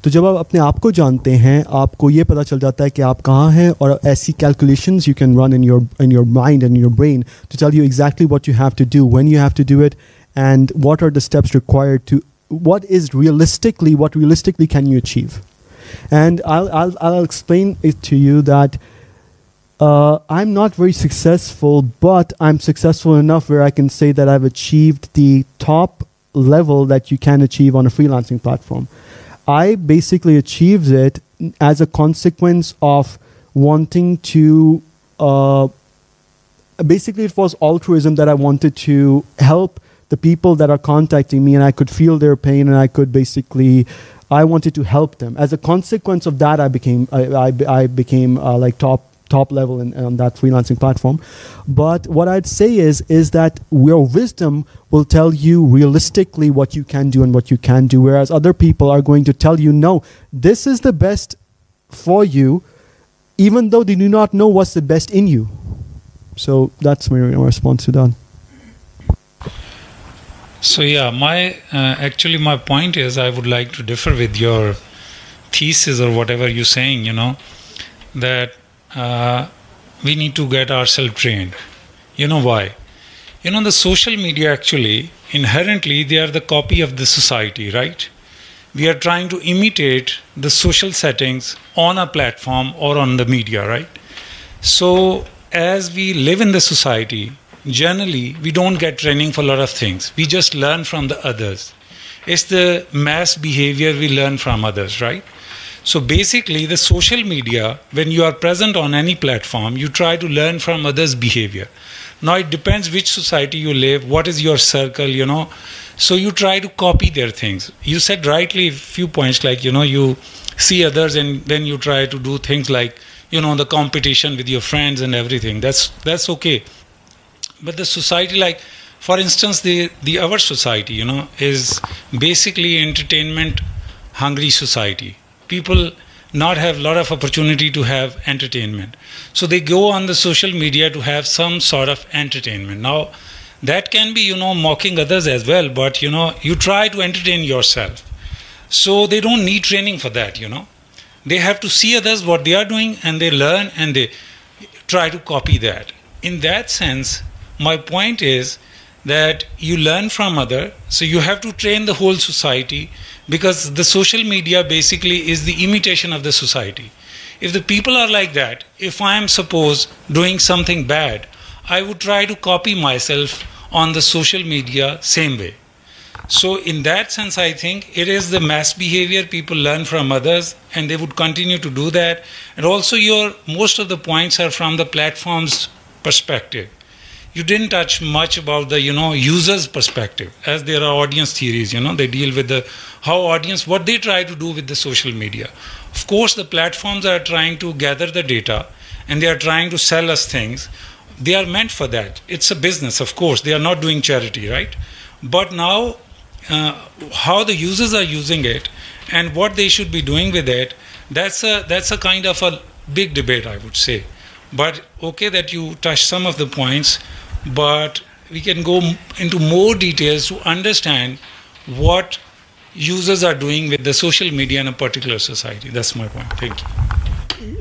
तो जब आप अपने आप को जानते हैं, आपको ये पता चल जाता है कि आप कहाँ हैं, और ऐसी calculations you can run in your mind and your brain to tell you exactly what you have to do, when you have to do it, and what are the steps required to, what is realistically, what realistically can you achieve? And I'll explain it to you that I'm not very successful, but I'm successful enough where I can say that I've achieved the top level that you can achieve on a freelancing platform. I basically achieved it as a consequence of wanting to, basically it was altruism that I wanted to help the people that are contacting me, and I could feel their pain, and I could basically, I wanted to help them. As a consequence of that, I became like top level on that freelancing platform. But what I'd say is that your wisdom will tell you realistically what you can do and what you can't do, whereas other people are going to tell you, no, this is the best for you, even though they do not know what's the best in you. So that's my response to that. So yeah, my actually my point is I would like to differ with your thesis or whatever you're saying, you know, that we need to get ourselves trained. You know why? You know, the social media actually, inherently, they are the copy of the society, right? We are trying to imitate the social settings on a platform or on the media, right? So as we live in the society, generally, we don't get training for a lot of things. We just learn from the others. It's the mass behavior we learn from others, right? So basically, the social media, when you are present on any platform, you try to learn from others' behavior. Now, it depends which society you live, what is your circle, you know. So you try to copy their things. You said rightly a few points, like, you know, you see others and then you try to do things like, you know, the competition with your friends and everything. That's okay. But the society, like, for instance, our society, you know, is basically entertainment-hungry society. People not have a lot of opportunity to have entertainment. So they go on the social media to have some sort of entertainment. Now, that can be, you know, mocking others as well, but, you know, you try to entertain yourself. So they don't need training for that, you know. They have to see others, what they are doing, and they learn and they try to copy that. In that sense, my point is that you learn from others, so you have to train the whole society, because the social media basically is the imitation of the society. If the people are like that, if I am, suppose, doing something bad, I would try to copy myself on the social media same way. So in that sense, I think it is the mass behavior people learn from others, and they would continue to do that. And also most of the points are from the platform's perspective. You didn't touch much about the, you know, user's perspective, as there are audience theories, you know, they deal with the, what they try to do with the social media. Of course, the platforms are trying to gather the data and they are trying to sell us things. They are meant for that. It's a business, of course. They are not doing charity, right? But now, how the users are using it and what they should be doing with it, that's a kind of a big debate, I would say. But okay that you touched some of the points, but we can go into more details to understand what users are doing with the social media in a particular society. That's my point. Thank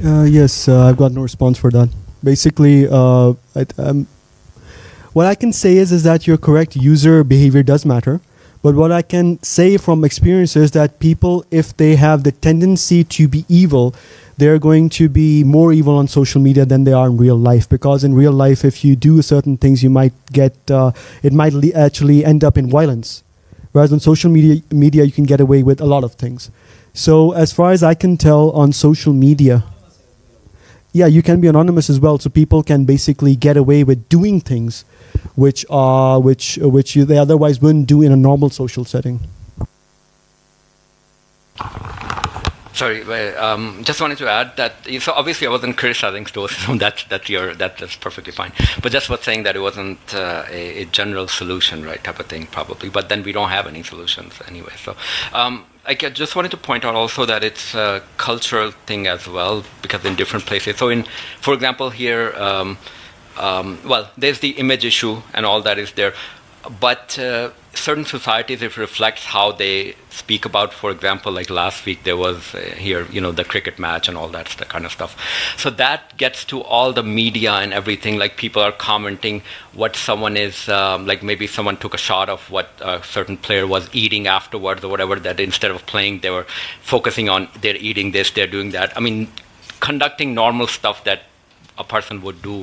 you. Yes, I've got no response for that. Basically, what I can say is that you're correct. User behavior does matter. But what I can say from experience is that people, if they have the tendency to be evil, they're going to be more evil on social media than they are in real life. Because in real life, if you do certain things, you might get, it might actually end up in violence. Whereas on social media, you can get away with a lot of things. So as far as I can tell on social media, yeah, you can be anonymous as well. So people can basically get away with doing things which they otherwise wouldn't do in a normal social setting. Sorry, just wanted to add that, so obviously I wasn't criticizing Stoicism, that's perfectly fine. But just was saying that it wasn't a general solution, right, type of thing probably. But then we don't have any solutions anyway. So I just wanted to point out also that it's a cultural thing as well, because in different places. So in, for example, here, well, there's the image issue and all that is there. But certain societies, it reflects how they speak about, for example, like last week there was here, you know, the cricket match and all that kind of stuff. So that gets to all the media and everything, like people are commenting what someone is, like maybe someone took a shot of what a certain player was eating afterwards or whatever, that instead of playing, they were focusing on they're eating this, they're doing that. I mean, conducting normal stuff that a person would do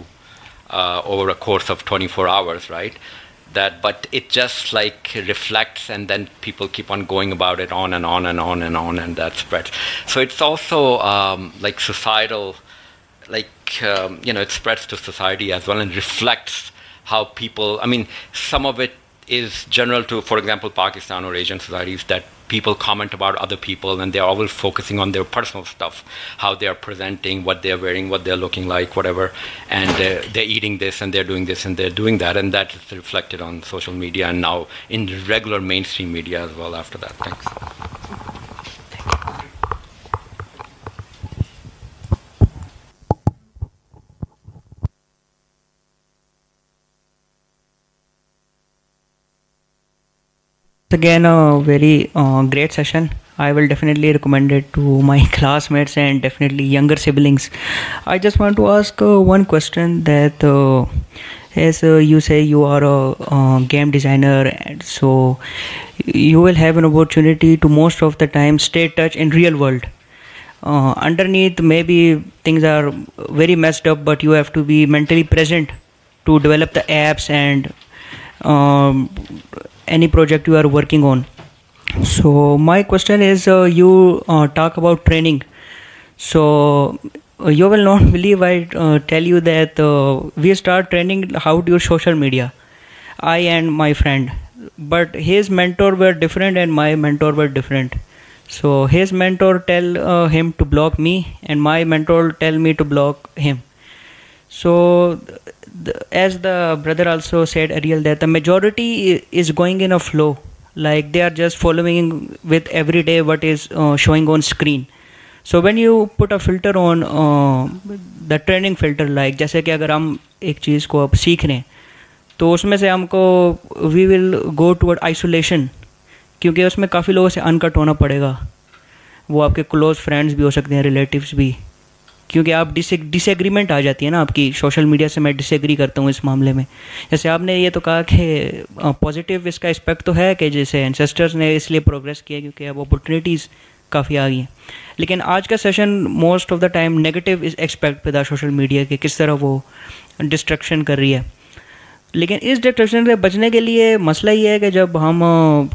over a course of 24 hours, right? That, but it just like reflects, and then people keep on going about it on and on and on and on, and that spreads. So it's also like societal, like you know, it spreads to society as well and reflects how people. I mean, some of it is general to, for example, Pakistan or Asian societies, that people comment about other people, and they're always focusing on their personal stuff, how they're presenting, what they're wearing, what they're looking like, whatever, and they're eating this, and they're doing this, and they're doing that, and that is reflected on social media, and now in regular mainstream media as well after that. Thanks. Again, a very great session. I will definitely recommend it to my classmates and definitely younger siblings. I just want to ask one question, that as you say you are a game designer, and so you will have an opportunity to most of the time stay in touch in real world. Underneath, maybe things are very messed up, but you have to be mentally present to develop the apps and any project you are working on. So my question is, you talk about training. So you will not believe I tell you that we start training how to use social media, I and my friend. But his mentor were different and my mentor were different. So his mentor tell him to block me, and my mentor tell me to block him. So as the brother also said earlier, that the majority is going in a flow, like they are just following with every day what is showing on screen. So when you put a filter on the training filter, like जैसे कि अगर हम एक चीज़ को अब सीख रहे हैं, तो उसमें से हमको we will go toward isolation, क्योंकि उसमें काफ़ी लोगों से uncut होना पड़ेगा. वो आपके close friends भी हो सकते हैं, relatives भी, क्योंकि आप डिसएग्रीमेंट आ जाती है ना आपकी सोशल मीडिया से. मैं डिसएग्री करता हूँ इस मामले में. जैसे आपने ये तो कहा कि पॉजिटिव इसका एस्पेक्ट तो है कि जैसे एंसेस्टर्स ने इसलिए प्रोग्रेस किया क्योंकि अब अपॉर्चुनिटीज़ काफ़ी आ गई हैं, लेकिन आज का session most of the time negative इस एक्सपेक्ट पे था सोशल मीडिया के, किस तरह वो डिस्ट्रैक्शन कर रही है. लेकिन इस डिस्ट्रैक्शन से बचने के लिए मसला ये है कि जब हम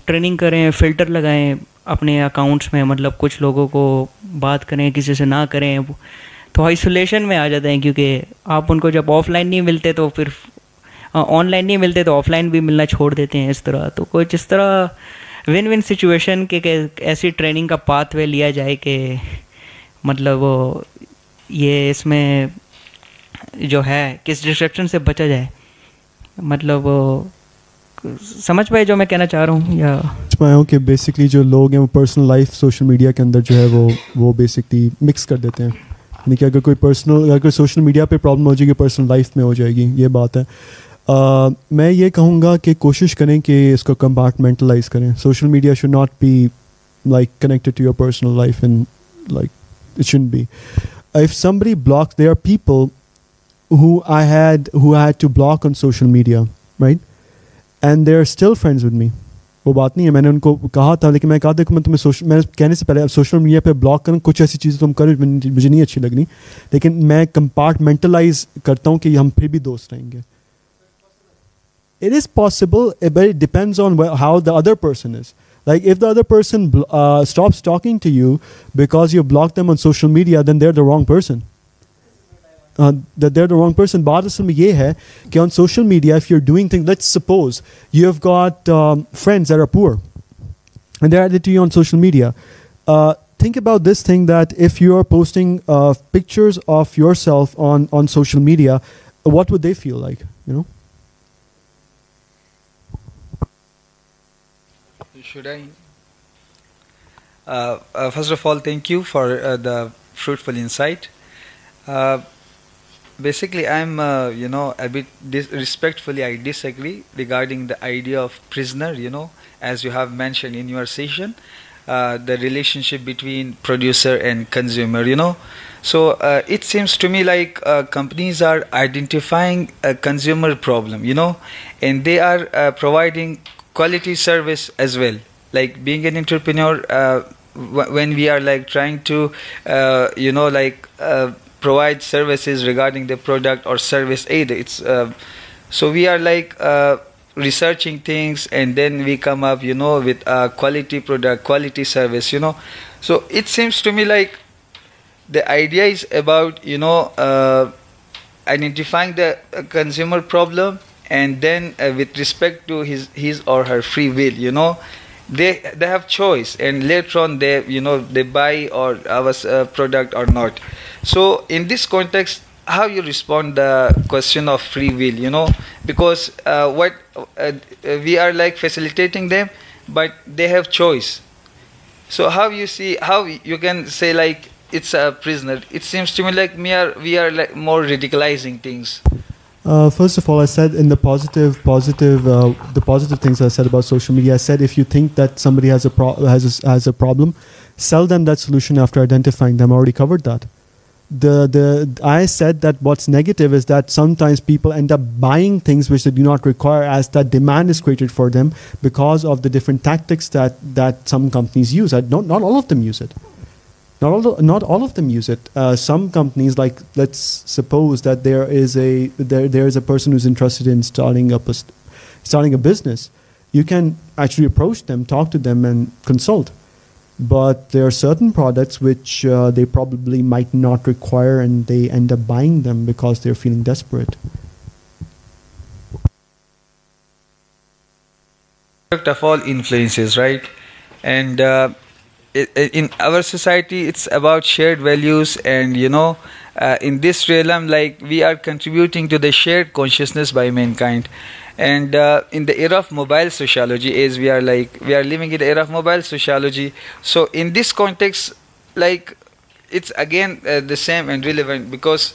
ट्रेनिंग करें, फ़िल्टर लगाएँ अपने अकाउंट्स में, मतलब कुछ लोगों को बात करें, किसी से ना करें, तो आइसोलेशन में आ जाते हैं, क्योंकि आप उनको जब ऑफलाइन नहीं मिलते तो फिर ऑनलाइन नहीं मिलते तो ऑफलाइन भी मिलना छोड़ देते हैं इस तरह. तो कुछ इस तरह विन विन सिचुएशन के ऐसी ट्रेनिंग का पाथवे लिया जाए कि मतलब ये इसमें जो है किस डिस्ट्रैक्शन से बचा जाए. मतलब समझ पाए जो मैं कहना चाह रहा हूँ, या समझ पाया हूँ कि बेसिकली जो लोग हैं वो पर्सनल लाइफ सोशल मीडिया के अंदर जो है वो बेसिकली मिक्स कर देते हैं. यानी कि अगर कोई सोशल मीडिया पे प्रॉब्लम हो जाएगी, पर्सनल लाइफ में हो जाएगी, ये बात है. मैं ये कहूँगा कि कोशिश करें कि इसको कंपार्टमेंटलाइज करें. Social media should not be like connected to your personal life and like it shouldn't be. If somebody block, there are people who I had to block on social media, right, and they are still friends with me. वो बात नहीं है, मैंने उनको कहा था, लेकिन मैं कहा था कि मैं तुम्हें मैंने कहने से पहले अब सोशल मीडिया पे ब्लॉक करना, कुछ ऐसी चीज़ें तुम करो मुझे नहीं अच्छी लगनी, लेकिन मैं कंपार्टमेंटलाइज करता हूँ कि हम फिर भी दोस्त रहेंगे. It is possible, but it depends on how the other person is. Like if the other person stops talking to you because you block them on social media, then they're the wrong person. They're the wrong person. Baat asul mein ye hai ki on social media, if you're doing things, let's suppose you have got friends that are poor and they're added to you on social media. Think about this thing, that if you are posting pictures of yourself on social media, what would they feel like, you know? Should I? First of all, thank you for the fruitful insight. Basically, I'm, you know, a bit respectfully, I disagree regarding the idea of prisoner, you know, as you have mentioned in your session, the relationship between producer and consumer, you know. So it seems to me like companies are identifying a consumer problem, you know, and they are providing quality service as well. Like being an entrepreneur, when we are like trying to, you know, like provide services regarding the product or service aid. It's so we are like researching things, and then we come up, you know, with a quality product, quality service, you know. So it seems to me like the idea is about, you know, identifying the consumer problem, and then with respect to his or her free will, you know, they have choice, and later on they, you know, they buy or our product or not. So in this context, how you respond the question of free will, you know, because what we are like facilitating them, but they have choice. So how you see, how you can say like it's a prisoner? It seems to me like we are like more radicalizing things. First of all, I said in the positive things I said about social media, I said if you think that somebody has a problem, sell them that solution after identifying them. I already covered that. I said that what's negative is that sometimes people end up buying things which they do not require, as that demand is created for them because of the different tactics that some companies use. Not all of them use it. Some companies, like let's suppose that there is a person who's interested in starting a business. You can actually approach them, talk to them, and consult. But there are certain products which they probably might not require, and they end up buying them because they're feeling desperate. Product of all influences, right? And in our society, it's about shared values, and you know, in this realm, like we are contributing to the shared consciousness by mankind. And in the era of mobile sociology, as we are living in the era of mobile sociology. So in this context, like it's again the same and relevant, because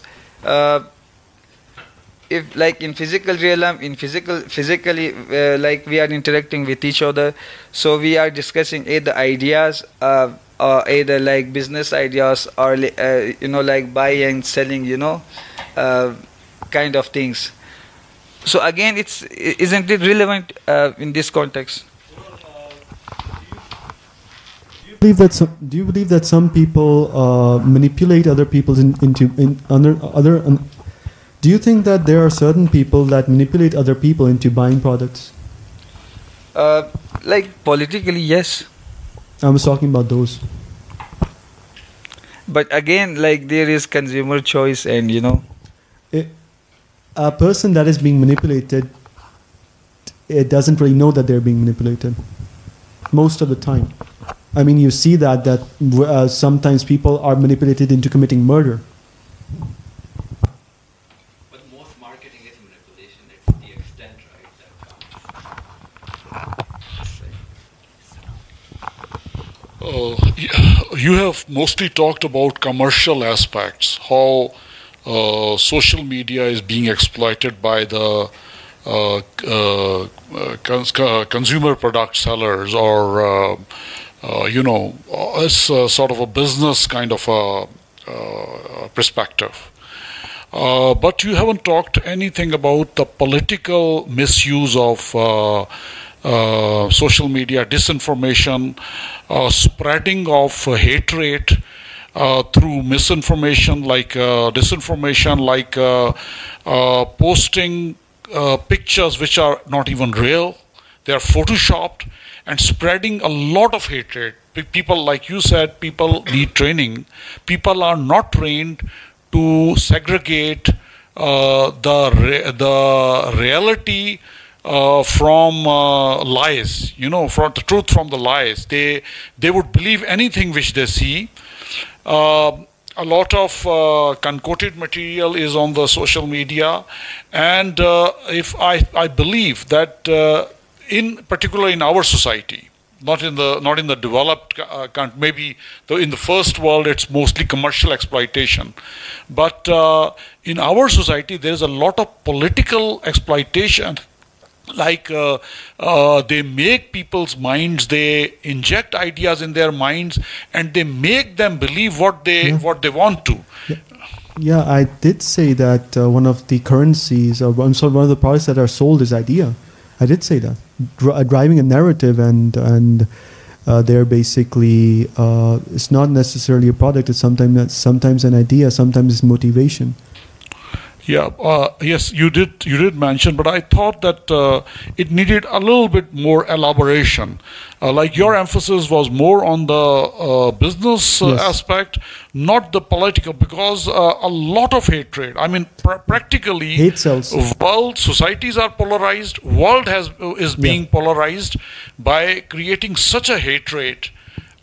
if like in physical realm, physically like we are interacting with each other, so we are discussing either ideas, either like business ideas, or you know, like buying and selling, you know, kind of things. So again, isn't it relevant in this context? Do you believe that some people manipulate other people do you think that there are certain people that manipulate other people into buying products? Like politically, yes. I was talking about those. But again, like there is consumer choice, and you know. A person that is being manipulated, it doesn't really know that they're being manipulated most of the time. I mean, you see that sometimes people are manipulated into committing murder. But most marketing is manipulation. It's the extent, right? That counts. You have mostly talked about commercial aspects, how social media is being exploited by the consumer product sellers, or you know, it's sort of a business kind of a perspective. But you haven't talked anything about the political misuse of social media, disinformation, spreading of hatred. Through misinformation, like disinformation, like posting pictures which are not even real, they are photoshopped, and spreading a lot of hatred. People, like you said, people need training. People are not trained to segregate the reality from lies, you know, from the truth from the lies. They would believe anything which they see. A lot of concocted material is on the social media, and I believe that in particular in our society, not in the developed country, maybe in the first world it's mostly commercial exploitation, but in our society there is a lot of political exploitation. Like they make people's minds, they inject ideas in their minds, and they make them believe what they want to. Yeah. Yeah, I did say that one of the currencies, or one of the products that are sold is idea. I did say that driving a narrative and They're basically, it's not necessarily a product, it's sometimes an idea, sometimes it's motivation. Yeah, yes, you did mention, but I thought that it needed a little bit more elaboration. Like your emphasis was more on the business aspect, not the political, because a lot of hatred. I mean, practically, hate sells. World societies are polarized. World is being polarized by creating such a hatred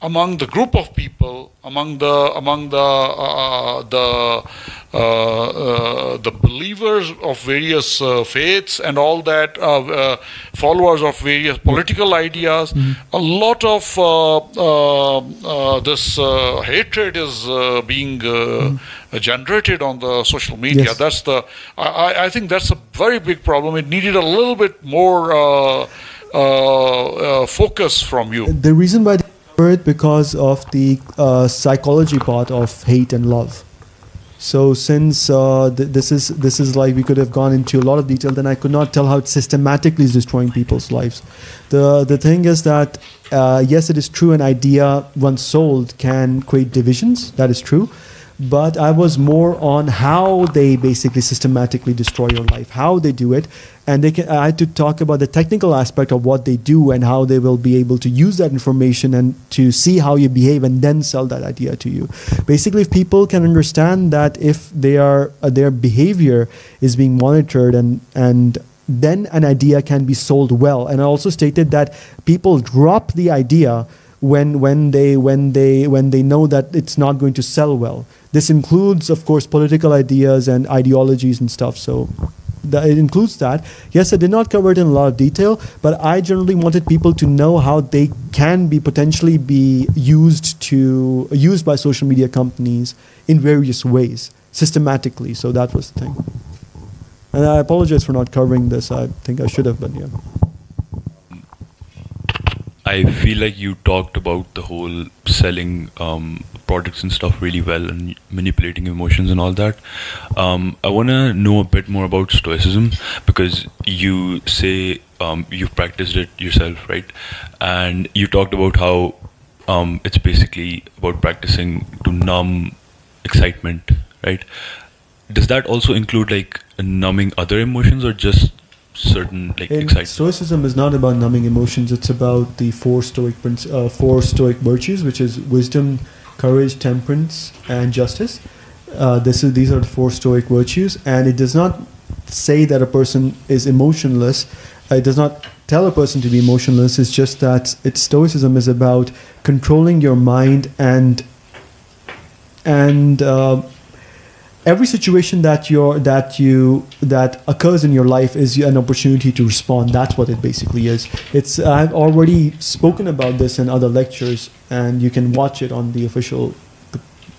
among the group of people, among the believers of various faiths and all that, followers of various political ideas. A lot of this hatred is being generated on the social media. That's the. I think that's a very big problem. It needed a little bit more focus from you. The reason why. Because of the psychology part of hate and love. So since this is like, we could have gone into a lot of detail, then I could not tell how it systematically is destroying people's lives. The thing is that yes, it is true an idea once sold can create divisions, that is true, but I was more on how they basically systematically destroy your life, how they do it. And I had to talk about the technical aspect of what they do and how they will be able to use that information and to see how you behave and then sell that idea to you. Basically, if people can understand that if they are, their behavior is being monitored, and then an idea can be sold well. And I also stated that people drop the idea when they know that it's not going to sell well. This includes, of course, political ideas and ideologies and stuff. So it includes that. Yes, I did not cover it in a lot of detail, but I generally wanted people to know how they can be potentially used by social media companies in various ways, systematically. So that was the thing. And I apologize for not covering this. I think I should have, but yeah. I feel like you talked about the whole selling products and stuff really well, and manipulating emotions and all that. I want to know a bit more about Stoicism, because you say you've practiced it yourself, right? And you talked about how it's basically about practicing to numb excitement, right? Does that also include like numbing other emotions, or just certain like excitement? Stoicism is not about numbing emotions. It's about the four Stoic virtues, which is wisdom, courage, temperance, and justice. These are the four Stoic virtues, and it does not say that a person is emotionless. It does not tell a person to be emotionless. It's just that Stoicism is about controlling your mind, and every situation that occurs in your life is an opportunity to respond. That's what it basically is. It's, I've already spoken about this in other lectures, and you can watch it on the official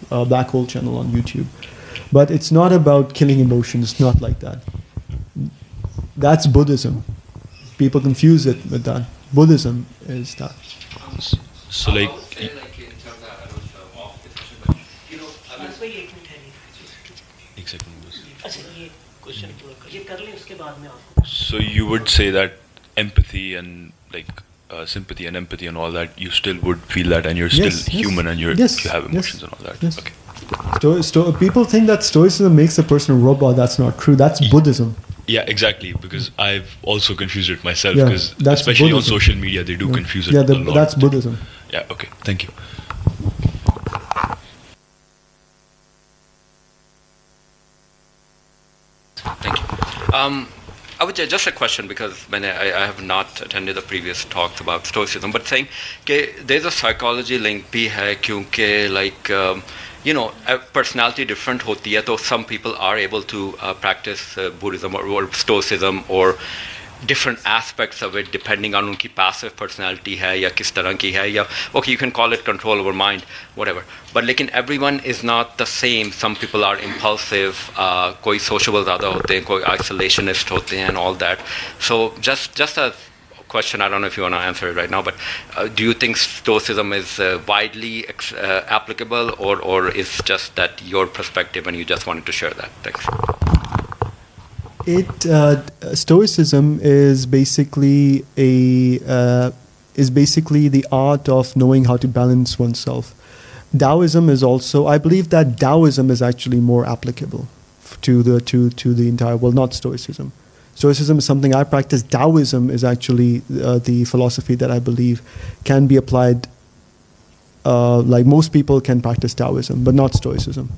Black Hole channel on YouTube. But it's not about killing emotions, not like that. That's Buddhism. People confuse it with that. Buddhism is that. So like, so you would say that empathy and like sympathy and empathy and all that, you still would feel that, and you're still human, and you have emotions and all that. Yes. Okay. People think that Stoicism makes a person a robot. That's not true. That's Buddhism. Yeah, exactly. Because I've also confused it myself. Because especially Buddhism. On social media, they do confuse it. Yeah, a lot. That's Buddhism. Yeah. Okay. Thank you. Thank you. Avijay, just a question, because I have not attended the previous talks about Stoicism, but saying there's a psychology link bhi hai, kyunke like you know, personality different hoti hai, so some people are able to practice Buddhism or Stoicism or different aspects of it depending on unki passive personality hai ya kis tarah ki hai, ya okay, you can call it control over mind, whatever, but lekin everyone is not the same. Some people are impulsive, koi sociable zyada hote hain, koi isolationist hote hain, and all that. So just a question, I don't know if you want to answer it right now, but do you think Stoicism is widely applicable, or is just that your perspective and you just wanted to share that? Thanks. Stoicism is basically is basically the art of knowing how to balance oneself. Taoism is also, I believe that Taoism is actually more applicable to the entire world, not Stoicism. Stoicism is something I practice. Taoism is actually the philosophy that I believe can be applied, like most people can practice Taoism, but not Stoicism.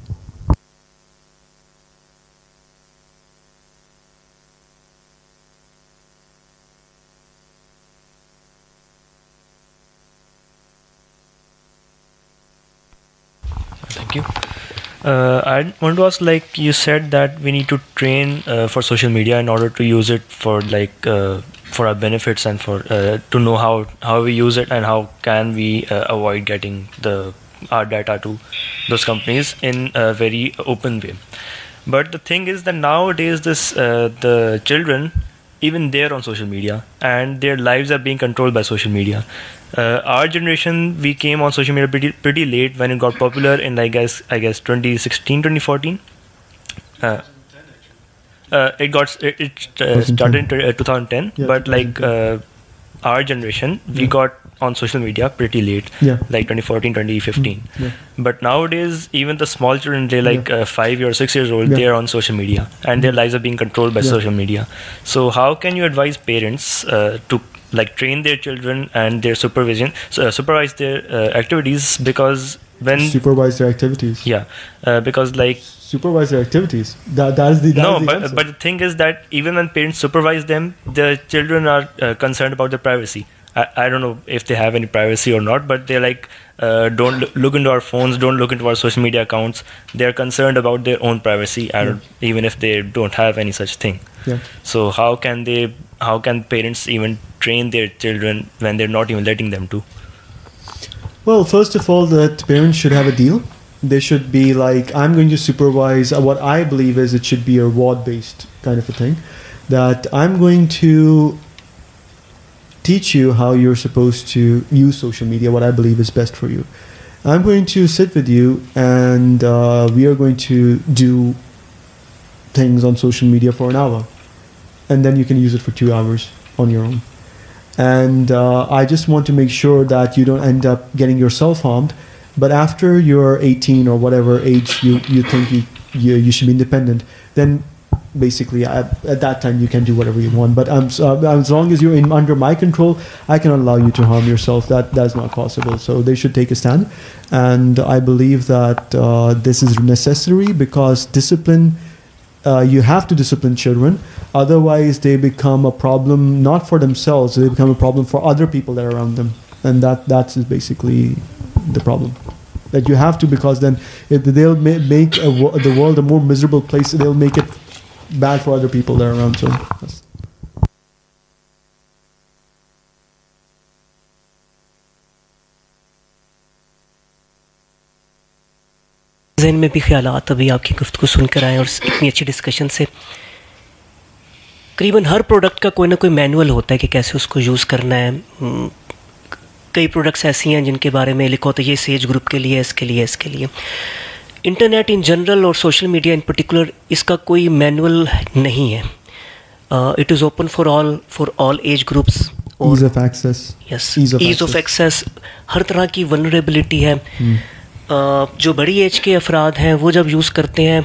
Thank you. I want to ask, like you said that we need to train for social media in order to use it for like for our benefits and for to know how we use it and how can we avoid getting our data to those companies in a very open way. But the thing is that nowadays this the children, even they're on social media and their lives are being controlled by social media. Our generation, we came on social media pretty late when it got popular in like I guess 2016, 2014. It started in 2010, yeah, but like our generation, we got on social media pretty late, like 2014, 2015. But nowadays, even the small children, they like 5 or 6 years old, they are on social media and their lives are being controlled by social media. So how can you advise parents to like train their children and their supervision, supervise their activities? Because when supervise their activities, because like supervise their activities, but the thing is that even when parents supervise them, the children are concerned about their privacy. I don't know if they have any privacy or not, but they're like, don't look into our phones, don't look into our social media accounts. They're concerned about their own privacy, even if they don't have any such thing. So how can parents even train their children when they're not even letting them to? Well, first of all, that parents should have a deal. They should be like, I'm going to supervise. What I believe is it should be a reward-based kind of a thing, that I'm going to teach you how you're supposed to use social media, what I believe is best for you. I'm going to sit with you and we are going to do things on social media for an hour. And then you can use it for 2 hours on your own. And I just want to make sure that you don't end up getting yourself harmed. But after you're 18 or whatever age you think you should be independent, then basically at that time you can do whatever you want. But as long as you're under my control, I cannot allow you to harm yourself. That is not possible. So they should take a stand. And I believe that this is necessary because discipline, you have to discipline children. Otherwise, they become a problem, not for themselves, they become a problem for other people that are around them. And that's basically the problem. That you have to, because then if they'll make the world a more miserable place, they'll make it bad for other people that are around. So that's ज़हन में भी ख्यालात अभी आपकी गुफ्तगू सुनकर आए और इतनी अच्छी डिस्कशन से। करीबन हर प्रोडक्ट का कोई ना कोई मैनुअल होता है कि कैसे उसको यूज़ करना है। कई प्रोडक्ट्स ऐसी हैं जिनके बारे में लिखो तो ये सेज ग्रुप के लिए, इसके लिए, इसके लिए। इंटरनेट इन जनरल और सोशल मीडिया इन पर्टिकुलर, इसका कोई मैनुअल नहीं है। It is open for all age groups. Ease of access, ease of access, हर तरह की वल्नरेबिलिटी है। जो बड़ी एज के अफराद हैं वो जब यूज़ करते हैं,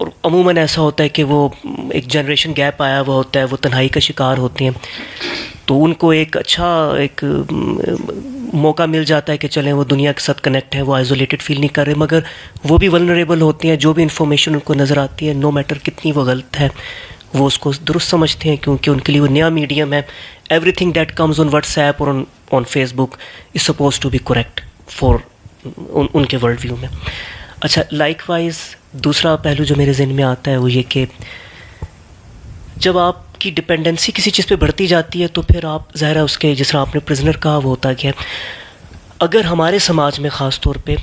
और अमूमन ऐसा होता है कि वो एक जनरेशन गैप आया हुआ होता है, वो तन्हाई का शिकार होते हैं, तो उनको एक अच्छा एक मौका मिल जाता है कि चलें वो दुनिया के साथ कनेक्ट हैं, वो आइसोलेटेड फील नहीं कर रहे, मगर वो भी वल्नरेबल होते हैं। जो भी इंफॉर्मेशन उनको नज़र आती है, नो मैटर कितनी वो गलत है, वो उसको दुरुस्त समझते हैं क्योंकि उनके लिए वो नया मीडियम है। Everything that comes on WhatsApp और on Facebook is suppose to be correct उनके वर्ल्ड व्यू में। अच्छा, लाइकवाइज दूसरा पहलू जो मेरे जहन में आता है वो ये कि जब आपकी डिपेंडेंसी किसी चीज़ पे बढ़ती जाती है तो फिर आप ज़ाहिर है उसके, जिस तरह आपने प्रिजनर कहा, वो होता गया। अगर हमारे समाज में ख़ास तौर पे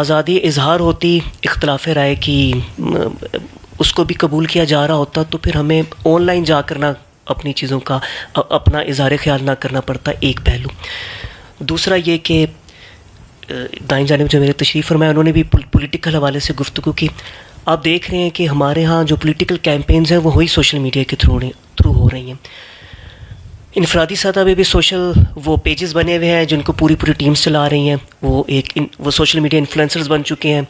आज़ादी इजहार होती, इख्तलाफ राय की, उसको भी कबूल किया जा रहा होता, तो फिर हमें ऑनलाइन जा कर ना अपनी चीज़ों का अपना इजहार ख्याल ना करना पड़ता, एक पहलू। दूसरा ये कि दाईं जानिब जो मेरे तशरीफ़ फरमाए उन्होंने भी पॉलिटिकल हवाले से गुफ्तगू की। आप देख रहे हैं कि हमारे यहाँ जो पॉलिटिकल कैंपेन्स हैं वो ही सोशल मीडिया के थ्रू हो रही हैं। इनफरादी सतह पे भी सोशल वो पेजेस बने हुए हैं जिनको पूरी पूरी टीम्स चला रही हैं, वो वो सोशल मीडिया इन्फ्लुएंसर्स बन चुके हैं.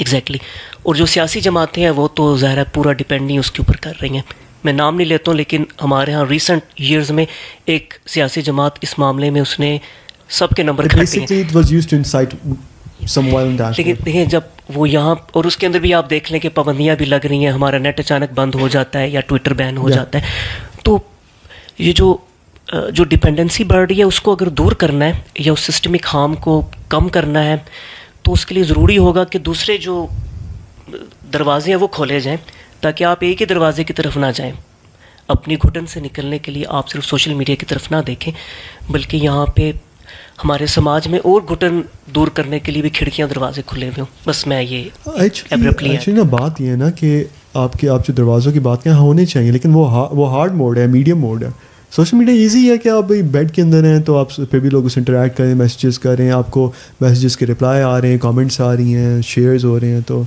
एग्जैक्टली. और जो सियासी जमातें हैं वो तो ज़ाहिर है पूरा डिपेंड नहीं उसके ऊपर कर रही हैं. मैं नाम नहीं लेता हूँ, लेकिन हमारे यहाँ रिसेंट ईयर्स में एक सियासी जमात इस मामले में उसने सबके नंबर काटे हैं. लेकिन देखें जब वो यहाँ, और उसके अंदर भी आप देख लें कि पाबंदियाँ भी लग रही हैं, हमारा नेट अचानक बंद हो जाता है या ट्विटर बैन हो जाता है, तो ये जो डिपेंडेंसी बढ़ रही है उसको अगर दूर करना है या उस सिस्टमिक हार्म को कम करना है तो उसके लिए ज़रूरी होगा कि दूसरे जो दरवाजे हैं वो खोले जाएँ, ताकि आप एक ही दरवाजे की तरफ ना जाएँ. अपनी घुटन से निकलने के लिए आप सिर्फ सोशल मीडिया की तरफ ना देखें, बल्कि यहाँ पे हमारे समाज में और घुटन दूर करने के लिए भी खिड़कियाँ दरवाजे खुले हुए हों. बस मैं ये एक्चुअली ना बात ये है ना कि आपके जो दरवाज़ों की बात क्या होनी चाहिए, लेकिन वो हार्ड मोड है, मीडियम मोड है. सोशल मीडिया इजी है कि आप बेड के अंदर हैं तो आप फिर भी लोगों से इंटरेक्ट करें, मैसेजेस करें, आपको मैसेजेस के रिप्लाई आ रहे हैं, कमेंट्स आ रही हैं, शेयर्स हो रहे हैं, तो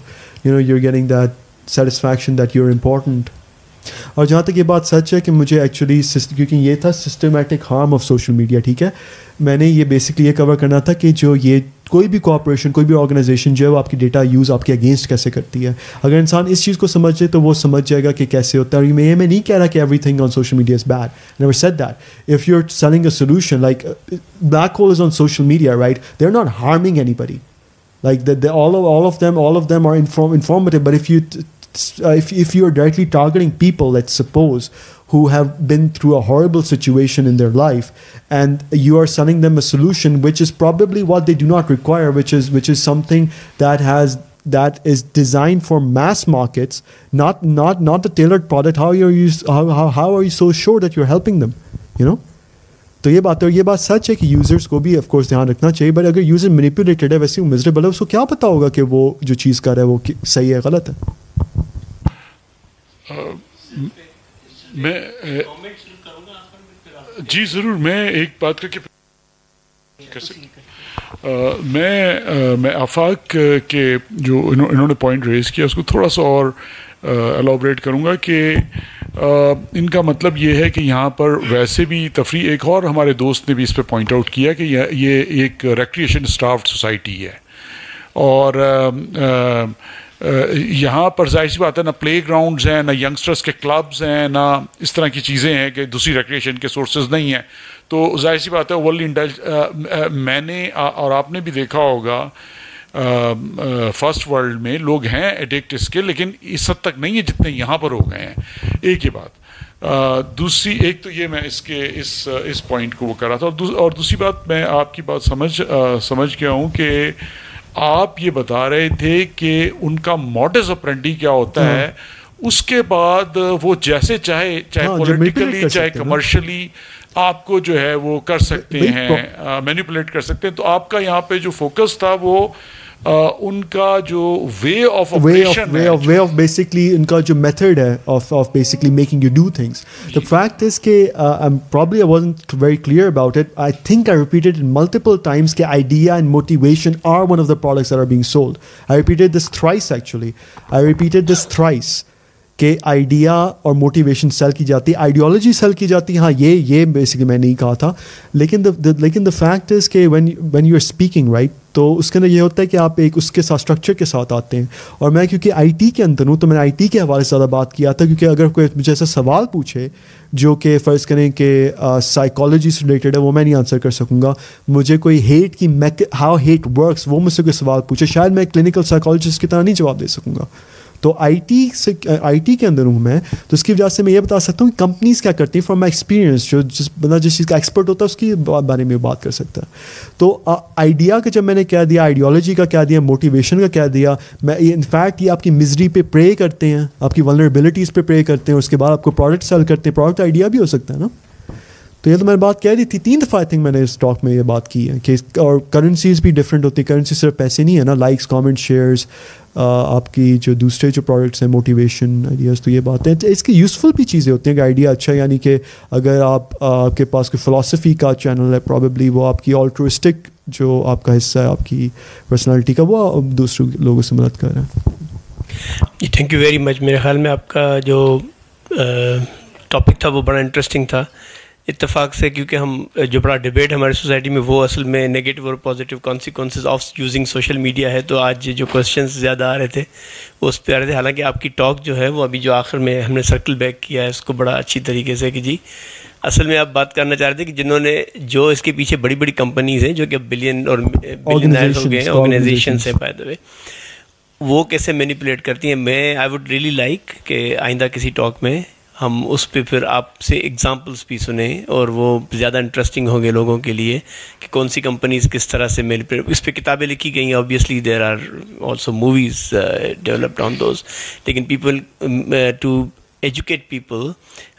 you know you are getting that satisfaction that you are important. और जहाँ तक ये बात सच है कि मुझे एक्चुअली क्योंकि ये था systematic harm of social media, ठीक है, मैंने ये बेसिकली ये कवर करना था कि जो ये कोई भी कॉर्पोरेशन, कोई भी ऑर्गेनाइजेशन जो है वो आपकी डेटा यूज़ आपके अगेंस्ट कैसे करती है. अगर इंसान इस चीज़ को समझ जाए तो वो समझ जाएगा कि कैसे होता है. और मैं नहीं कह रहा कि everything on social media is bad, never said that. If you are selling a solution like black hole is on social media, right, they are not harming anybody, like all of them are informative. But if you are directly targeting people, let's suppose, who have been through a horrible situation in their life, and you are selling them a solution which is probably what they do not require, which is something that is designed for mass markets, not the tailored product, how are you so sure that you're helping them, you know? तो ये बात है, और ये बात सच है कि users को भी ऑफकोर्स ध्यान रखना चाहिए. बट अगर यूज़र मैनिपुलेटेड है, वैसे वो मिजरेबल है, उसको क्या पता होगा कि वो जो चीज़ कर रहा है वो सही है गलत है. मैं जी ज़रूर, मैं एक बात करके मैं आफाक के जो इन्होंने पॉइंट रेज़ किया उसको थोड़ा सा और एलाबरेट करूँगा कि इनका मतलब ये है कि यहाँ पर वैसे भी तफरी, एक और हमारे दोस्त ने भी इस पर पॉइंट आउट किया कि ये एक रेक्रिएशन स्टाफ्ड सोसाइटी है, और यहाँ पर जाहिर सी बात है ना प्लेग्राउंड्स हैं, ना यंगस्टर्स के क्लब्स हैं, ना इस तरह की चीज़ें हैं कि दूसरी रिक्रिएशन के सोर्सेज नहीं हैं. तो जाहिर सी बात है वर्ल्ड इंटेलिजेंस, मैंने और आपने भी देखा होगा फर्स्ट वर्ल्ड में लोग हैं एडिक्ट इसके, लेकिन इस हद तक नहीं है जितने यहाँ पर हो गए हैं. एक ही बात. दूसरी, एक तो ये मैं इसके इस पॉइंट को वो कर रहा था, और दूसरी बात मैं आपकी बात समझ गया हूँ कि आप ये बता रहे थे कि उनका मॉडस ऑपरेंडी क्या होता है, उसके बाद वो जैसे चाहे पॉलिटिकली चाहे कमर्शियली आपको जो है वो कर सकते हैं, मैनिपुलेट कर सकते हैं. तो आपका यहाँ पे जो फोकस था वो उनका जो way of operation, way of basically उनका जो मेथड है of basically making you do things. The fact is के probably I wasn't very clear about it. I think I repeated it multiple times के idea and motivation are one of the products that are being sold. I repeated this thrice actually. I repeated this thrice के idea और motivation sell की जाती है, ideology cell की जाती है. हाँ, ये बेसिकली मैंने ही कहा था. लेकिन द फैक्ट इज़ के when you are speaking, right, तो उसके अंदर ये होता है कि आप एक उसके साथ स्ट्रक्चर के साथ आते हैं. और मैं क्योंकि आईटी के अंदर हूँ तो मैंने आईटी के हवाले से ज़्यादा बात किया था, क्योंकि अगर कोई मुझे ऐसा सवाल पूछे जो कि फ़र्ज़ करें कि साइकोलॉजी से रिलेटेड है, वो मैं नहीं आंसर कर सकूँगा. मुझे कोई हेट की हाउ हेट वर्क्स, वो मुझसे कोई सवाल पूछे, शायद मैं क्लिनिकल साइकोलॉजिस्ट की तरह नहीं जवाब दे सकूँगा. तो आईटी के अंदर हूँ मैं, तो उसकी वजह से मैं ये बता सकता हूँ कि कंपनीज़ क्या करती हैं. फ्रॉम माई एक्सपीरियंस, जो जिस बंदा जिस चीज़ का एक्सपर्ट होता है उसकी बारे में बात कर सकता है. तो आइडिया का जब मैंने कह दिया, आइडियोलॉजी का कह दिया, मोटिवेशन का कह दिया, मैं इनफैक्ट ये आपकी मिजरी पे प्रे करते हैं, आपकी वल्नरेबिलिटीज़ पे प्रे करते हैं, उसके बाद आपको प्रोडक्ट सेल करते हैं. प्रोडक्ट आइडिया भी हो सकता है ना. तो ये तो मैंने बात कह दी थी 3 दफ़ा आई थिंक मैंने इस टॉक में ये बात की है कि, और करेंसीज़ भी डिफरेंट होती है. करेंसी सिर्फ पैसे नहीं है ना, लाइक्स, कमेंट्स, शेयर्स, आपकी जो दूसरे जो प्रोडक्ट्स हैं, मोटिवेशन, आइडियाज़, तो ये बातें इसकी यूज़फुल भी चीज़ें होती हैं. आइडिया अच्छा, यानी कि अगर आपके पास कोई फ़िलासफ़ी का चैनल है, प्रॉबली वो आपकी ऑल्ट्रिस्टिक जो आपका हिस्सा है आपकी पर्सनालिटी का, वो दूसरे लोगों से मदद कर रहे हैं. Thank you very much. मेरे ख्याल में आपका जो टॉपिक था वो बड़ा इंटरेस्टिंग था इत्तेफाक से, क्योंकि हम जो बड़ा डिबेट हमारी सोसाइटी में वो असल में नेगेटिव और positive consequences of using social media है, तो आज जो क्वेश्चंस ज़्यादा आ रहे थे उस पर आ रहे थे। हालांकि आपकी टॉक जो है वो अभी जो आखिर में हमने सर्कल बैक किया है इसको बड़ा अच्छी तरीके से कि जी असल में आप बात करना चाह रहे थे कि जिन्होंने जो इसके पीछे बड़ी बड़ी कंपनीज़ हैं जो कि बिलियन और बिलियनर्स हो गए हैं, ऑर्गेनाइजेशंस हैं बाय द वे, वो कैसे मैनिपुलेट करती हैं। मैं आई वुड रियली लाइक कि आइंदा किसी टॉक में हम उस पर फिर आपसे एग्जांपल्स भी सुने और वो ज़्यादा इंटरेस्टिंग होंगे लोगों के लिए कि कौन सी कंपनीज़ किस तरह से मैनिपुलेट। इस पे किताबें लिखी गई हैं, obviously there are also movies developed on those, लेकिन पीपल टू एजुकेट पीपल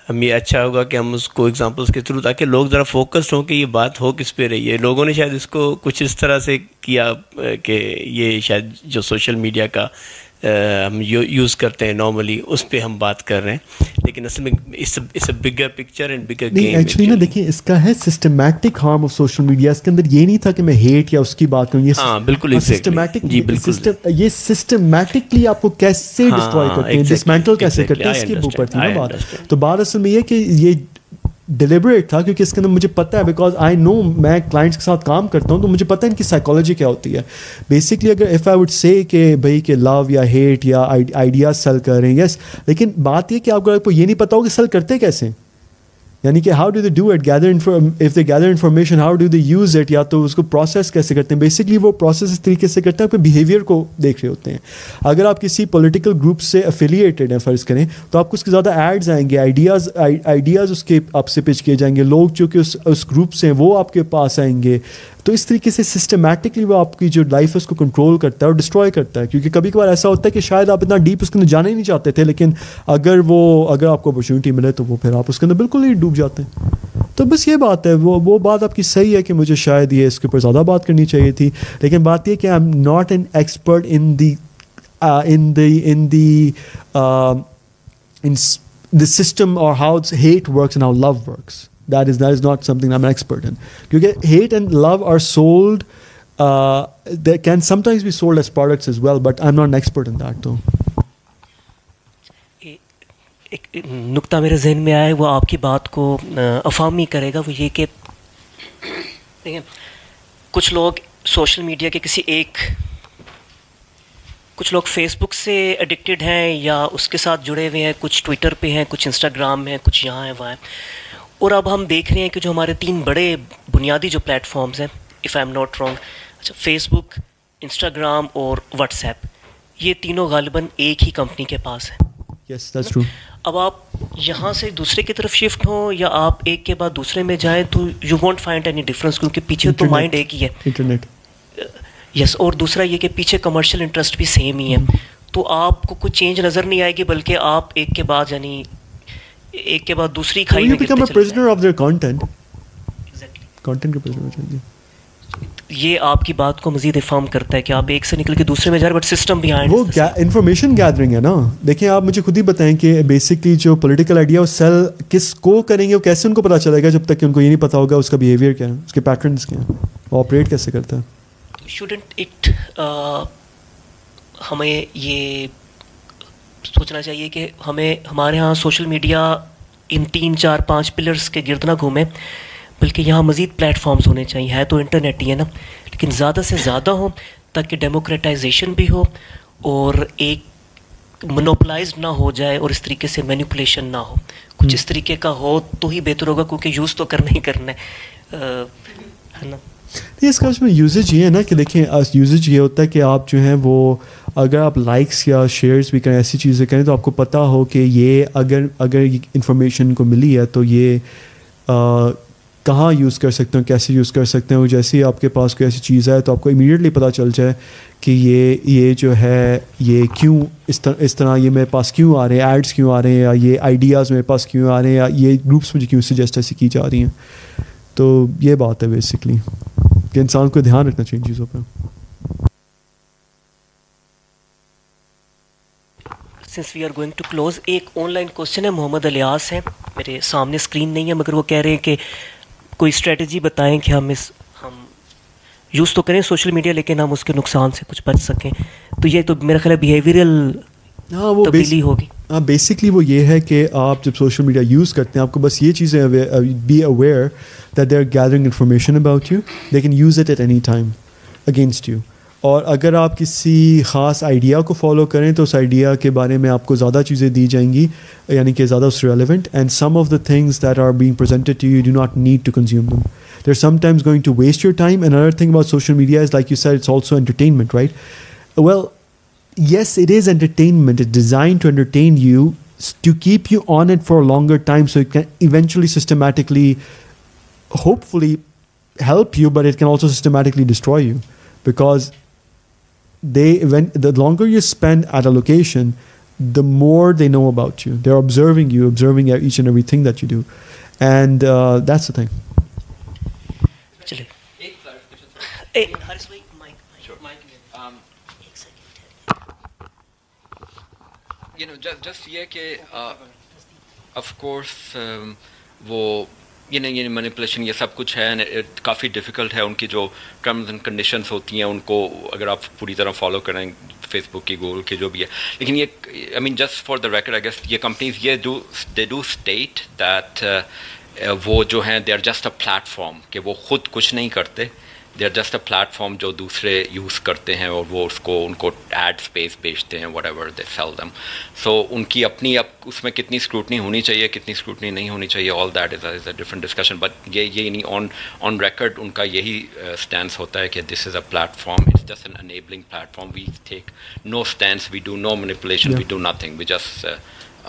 हम ये अच्छा होगा कि हम उसको एग्जांपल्स के थ्रू ताकि लोग ज़रा फोकस्ड हों कि ये बात हो किस पे रही है। लोगों ने शायद इसको कुछ इस तरह से किया कि ये शायद जो सोशल मीडिया का हम यूज़ करते हैं नॉर्मली उस पे हम बात कर रहे हैं, लेकिन असल में it's a bigger picture and bigger game. Actually ना देखिए इसका है systematic harm of social media. इसके अंदर ये नहीं था कि मैं हेट या उसकी बात करूँ, ये बिल्कुल सिस्टमैटिक, ये सिस्टमैटिकली आपको कैसे डिस्ट्रॉय करते हैं, डिसमेंटल कैसे करते हैं, इसके ऊपर थी ना बात। तो बात असल में ये कि ये डिलिबरेट था क्योंकि इसके अंदर मुझे पता है, बिकॉज आई नो मैं क्लाइंट्स के साथ काम करता हूँ तो मुझे पता है इनकी साइकोलॉजी क्या होती है। बेसिकली अगर इफ़ आई वुड से कि भाई कि लव या हेट या आइडिया सेल कर रहे हैं, यस, लेकिन बात यह कि आपको ये नहीं पता हो कि सेल करते कैसे, यानी कि how do they do it, if they gather information how do they use it, या तो उसको प्रोसेस कैसे करते हैं। बेसिकली वो प्रोसेस इस तरीके से करते हैं, आपके बिहेवियर को देख रहे होते हैं। अगर आप किसी पॉलिटिकल ग्रुप से अफिलिएटेड हैं फ़र्ज़ करें, तो आपको उसके ज़्यादा एड्स आएंगे, आइडियाज़ उसके आपसे पिच किए जाएंगे, लोग जो कि उस ग्रुप से हैं वो आपके पास आएंगे। तो इस तरीके से सिस्टमैटिकली वो आपकी जो लाइफ है उसको कंट्रोल करता है और डिस्ट्रॉय करता है, क्योंकि कभी कभार ऐसा होता है कि शायद आप इतना डीप उसके अंदर जाना ही नहीं चाहते थे, लेकिन अगर आपको अपॉर्चुनिटी मिले तो वो फिर आप उसके अंदर बिल्कुल ही डूब जाते हैं। तो बस ये बात है, वो बात आपकी सही है कि मुझे शायद ये इसके ऊपर ज़्यादा बात करनी चाहिए थी, लेकिन बात यह कि I am not an expert in the system और how hate works and how love works. That is not something I'm an expert in. Because hate and love are sold, they can sometimes be sold as products as well, but I'm not an expert in that though. एक नुक्ता मेरे जहन में आया, वो आपकी बात को अफामी करेगा, वो ये कि कुछ लोग सोशल मीडिया के कुछ लोग फेसबुक से एडिक्टेड हैं या उसके साथ जुड़े हुए हैं, कुछ ट्विटर पे हैं, कुछ इंस्टाग्राम में हैं, कुछ यहाँ हैं वहाँ हैं। और अब हम देख रहे हैं कि जो हमारे तीन बड़े बुनियादी जो प्लेटफॉर्म्स हैं, if I am not wrong, अच्छा फेसबुक, इंस्टाग्राम और व्हाट्सएप, ये तीनों गालिबन एक ही कंपनी के पास है। Yes that's true. अब आप यहाँ से दूसरे की तरफ शिफ्ट हो या आप एक के बाद दूसरे में जाएं तो you won't find any difference, क्योंकि पीछे तो माइंड एक ही है, इंटरनेट। यस, और दूसरा ये कि पीछे कमर्शियल इंटरेस्ट भी सेम ही है, तो आपको कुछ चेंज नज़र नहीं आएगी, बल्कि आप एक के बाद दूसरी खाई में गिरते चले जाएं। Exactly. ये आपकी बात को मजीद इफाम करता है कि आप एक से निकल के दूसरे में जा रहे हैं, बट सिस्टम बिहाइंड वो इन्फॉर्मेशन गैदरिंग है ना। देखिए आप मुझे खुद ही बताएं कि बेसिकली जो पॉलिटिकल आइडिया वो सेल किसको करेंगे, वो कैसे उनको पता चलेगा जब तक कि उनको ये नहीं पता होगा उसका बिहेवियर क्या है, उसके पैटर्न्स क्या है, ऑपरेट कैसे करता है। शुडंट इट हमें ये सोचना चाहिए कि हमारे यहाँ सोशल मीडिया इन 3, 4, 5 पिलर्स के गिर्द ना घूमें, बल्कि यहाँ मज़ीद प्लेटफॉर्म्स होने चाहिए, है तो इंटरनेट ही है ना, लेकिन ज़्यादा से ज़्यादा हो ताकि डेमोक्रेटाइजेशन भी हो और एक मोनोपलाइज्ड ना हो जाए और इस तरीके से मैनिपुलेशन ना हो। कुछ इस तरीके का हो तो ही बेहतर होगा, क्योंकि यूज़ तो करना ही करना है ना। इसका उसमें यूजेज ये है ना कि देखिए यूजेज ये होता है कि आप जो हैं वो अगर आप लाइक्स या शेयर्स भी करें, ऐसी चीज़ें करें, तो आपको पता हो कि ये अगर इन्फॉर्मेशन को मिली है तो ये कहाँ यूज़ कर सकते हो, कैसे यूज़ कर सकते हो। जैसे ही आपके पास कोई ऐसी चीज़ है तो आपको इमीडिएटली पता चल जाए कि ये जो है ये क्यों इस तरह ये मेरे पास क्यों आ रहे हैं, एड्स क्यों आ रहे हैं, या ये आइडियाज़ मेरे पास क्यों आ रहे हैं, या ये ग्रुप्स मुझे क्यों सजेस्ट ऐसी की जा रही हैं। तो ये बात है बेसिकली कि इंसान को ध्यान रखना चाहिए चीज़ों पर। Since we are going to close, एक ऑनलाइन क्वेश्चन है, मोहम्मद अलियास है, मेरे सामने स्क्रीन नहीं है, मगर वो कह रहे हैं कि कोई स्ट्रेटजी बताएं कि हम यूज़ तो करें सोशल मीडिया, लेकिन हम उसके नुकसान से कुछ बच सकें। तो ये तो मेरा ख्याल है बिहेवियरल तब्दीली होगी। बेसिकली वो ये है कि आप जब सोशल मीडिया यूज़ करते हैं आपको बस ये चीज़ें be aware that they are gathering information about you, they can use it at any time against you. और अगर आप किसी ख़ास आइडिया को फॉलो करें तो उस आइडिया के बारे में आपको ज़्यादा चीज़ें दी जाएंगी, यानी कि ज़्यादा उससे relevant. And some of the things that are being presented to you do not need to consume them, they are sometimes going to waste your time. And another thing about social media is like you said, it's also entertainment, right? Well, yes, it is entertainment. It's designed to entertain you, to keep you on it for a longer time, so it can eventually systematically, hopefully, help you, but it can also systematically destroy you, because the longer you spend at a location, the more they know about you. They're observing you, observing each and everything that you do, and that's the thing. Actually, एक clarification. Harish's mic. You know, just ये कि of course वो ये manipulation ये सब कुछ है, काफ़ी difficult है। उनकी जो terms and conditions होती हैं उनको अगर आप पूरी तरह follow करें, Facebook की, Google की, जो भी है। लेकिन ये I mean just for the record I guess ये companies ये they do state that वो जो हैं they are just a platform, कि वो खुद कुछ नहीं करते, they are just a platform जो दूसरे यूज़ करते हैं और वो उसको उनको ad space बेचते हैं, whatever they sell them. So उनकी अपनी उसमें कितनी scrutiny होनी चाहिए, कितनी scrutiny नहीं होनी चाहिए, all that is a different discussion. But ये नहीं on record उनका यही stance होता है कि this is a platform, it's just an enabling platform, we take no stance, we do no manipulation, yeah. we do nothing, we just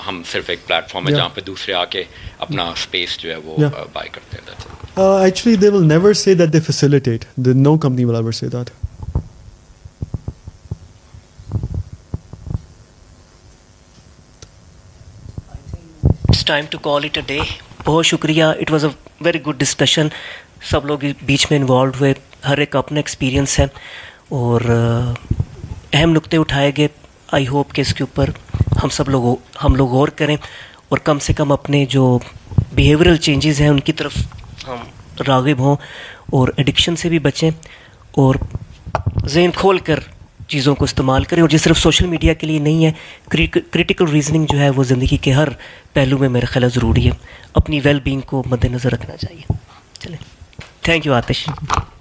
हम सिर्फ एक प्लेटफॉर्म है जहाँ पे दूसरे आके अपना स्पेस जो है वो बाय करते हैं। Actually, they will never say that they facilitate. No company will ever say that. It's time to call it a day. बहुत शुक्रिया. It was a very good discussion. सब लोग बीच में involved हुए, हर एक अपना experience है और अहम नुक्ते उठाए गए। आई होप कि इसके ऊपर हम लोग गौर करें और कम से कम अपने जो बिहेवियरल चेंजेस हैं उनकी तरफ हम राग़िब हों और एडिक्शन से भी बचें और ज़हन खोल कर चीज़ों को इस्तेमाल करें। और ये सिर्फ सोशल मीडिया के लिए नहीं है, क्रिटिकल रीजनिंग जो है वो ज़िंदगी के हर पहलू में मेरा ख्याल ज़रूरी है, अपनी वेलबींग को मद्देनज़र रखना चाहिए। चलें, थैंक यू आतिश।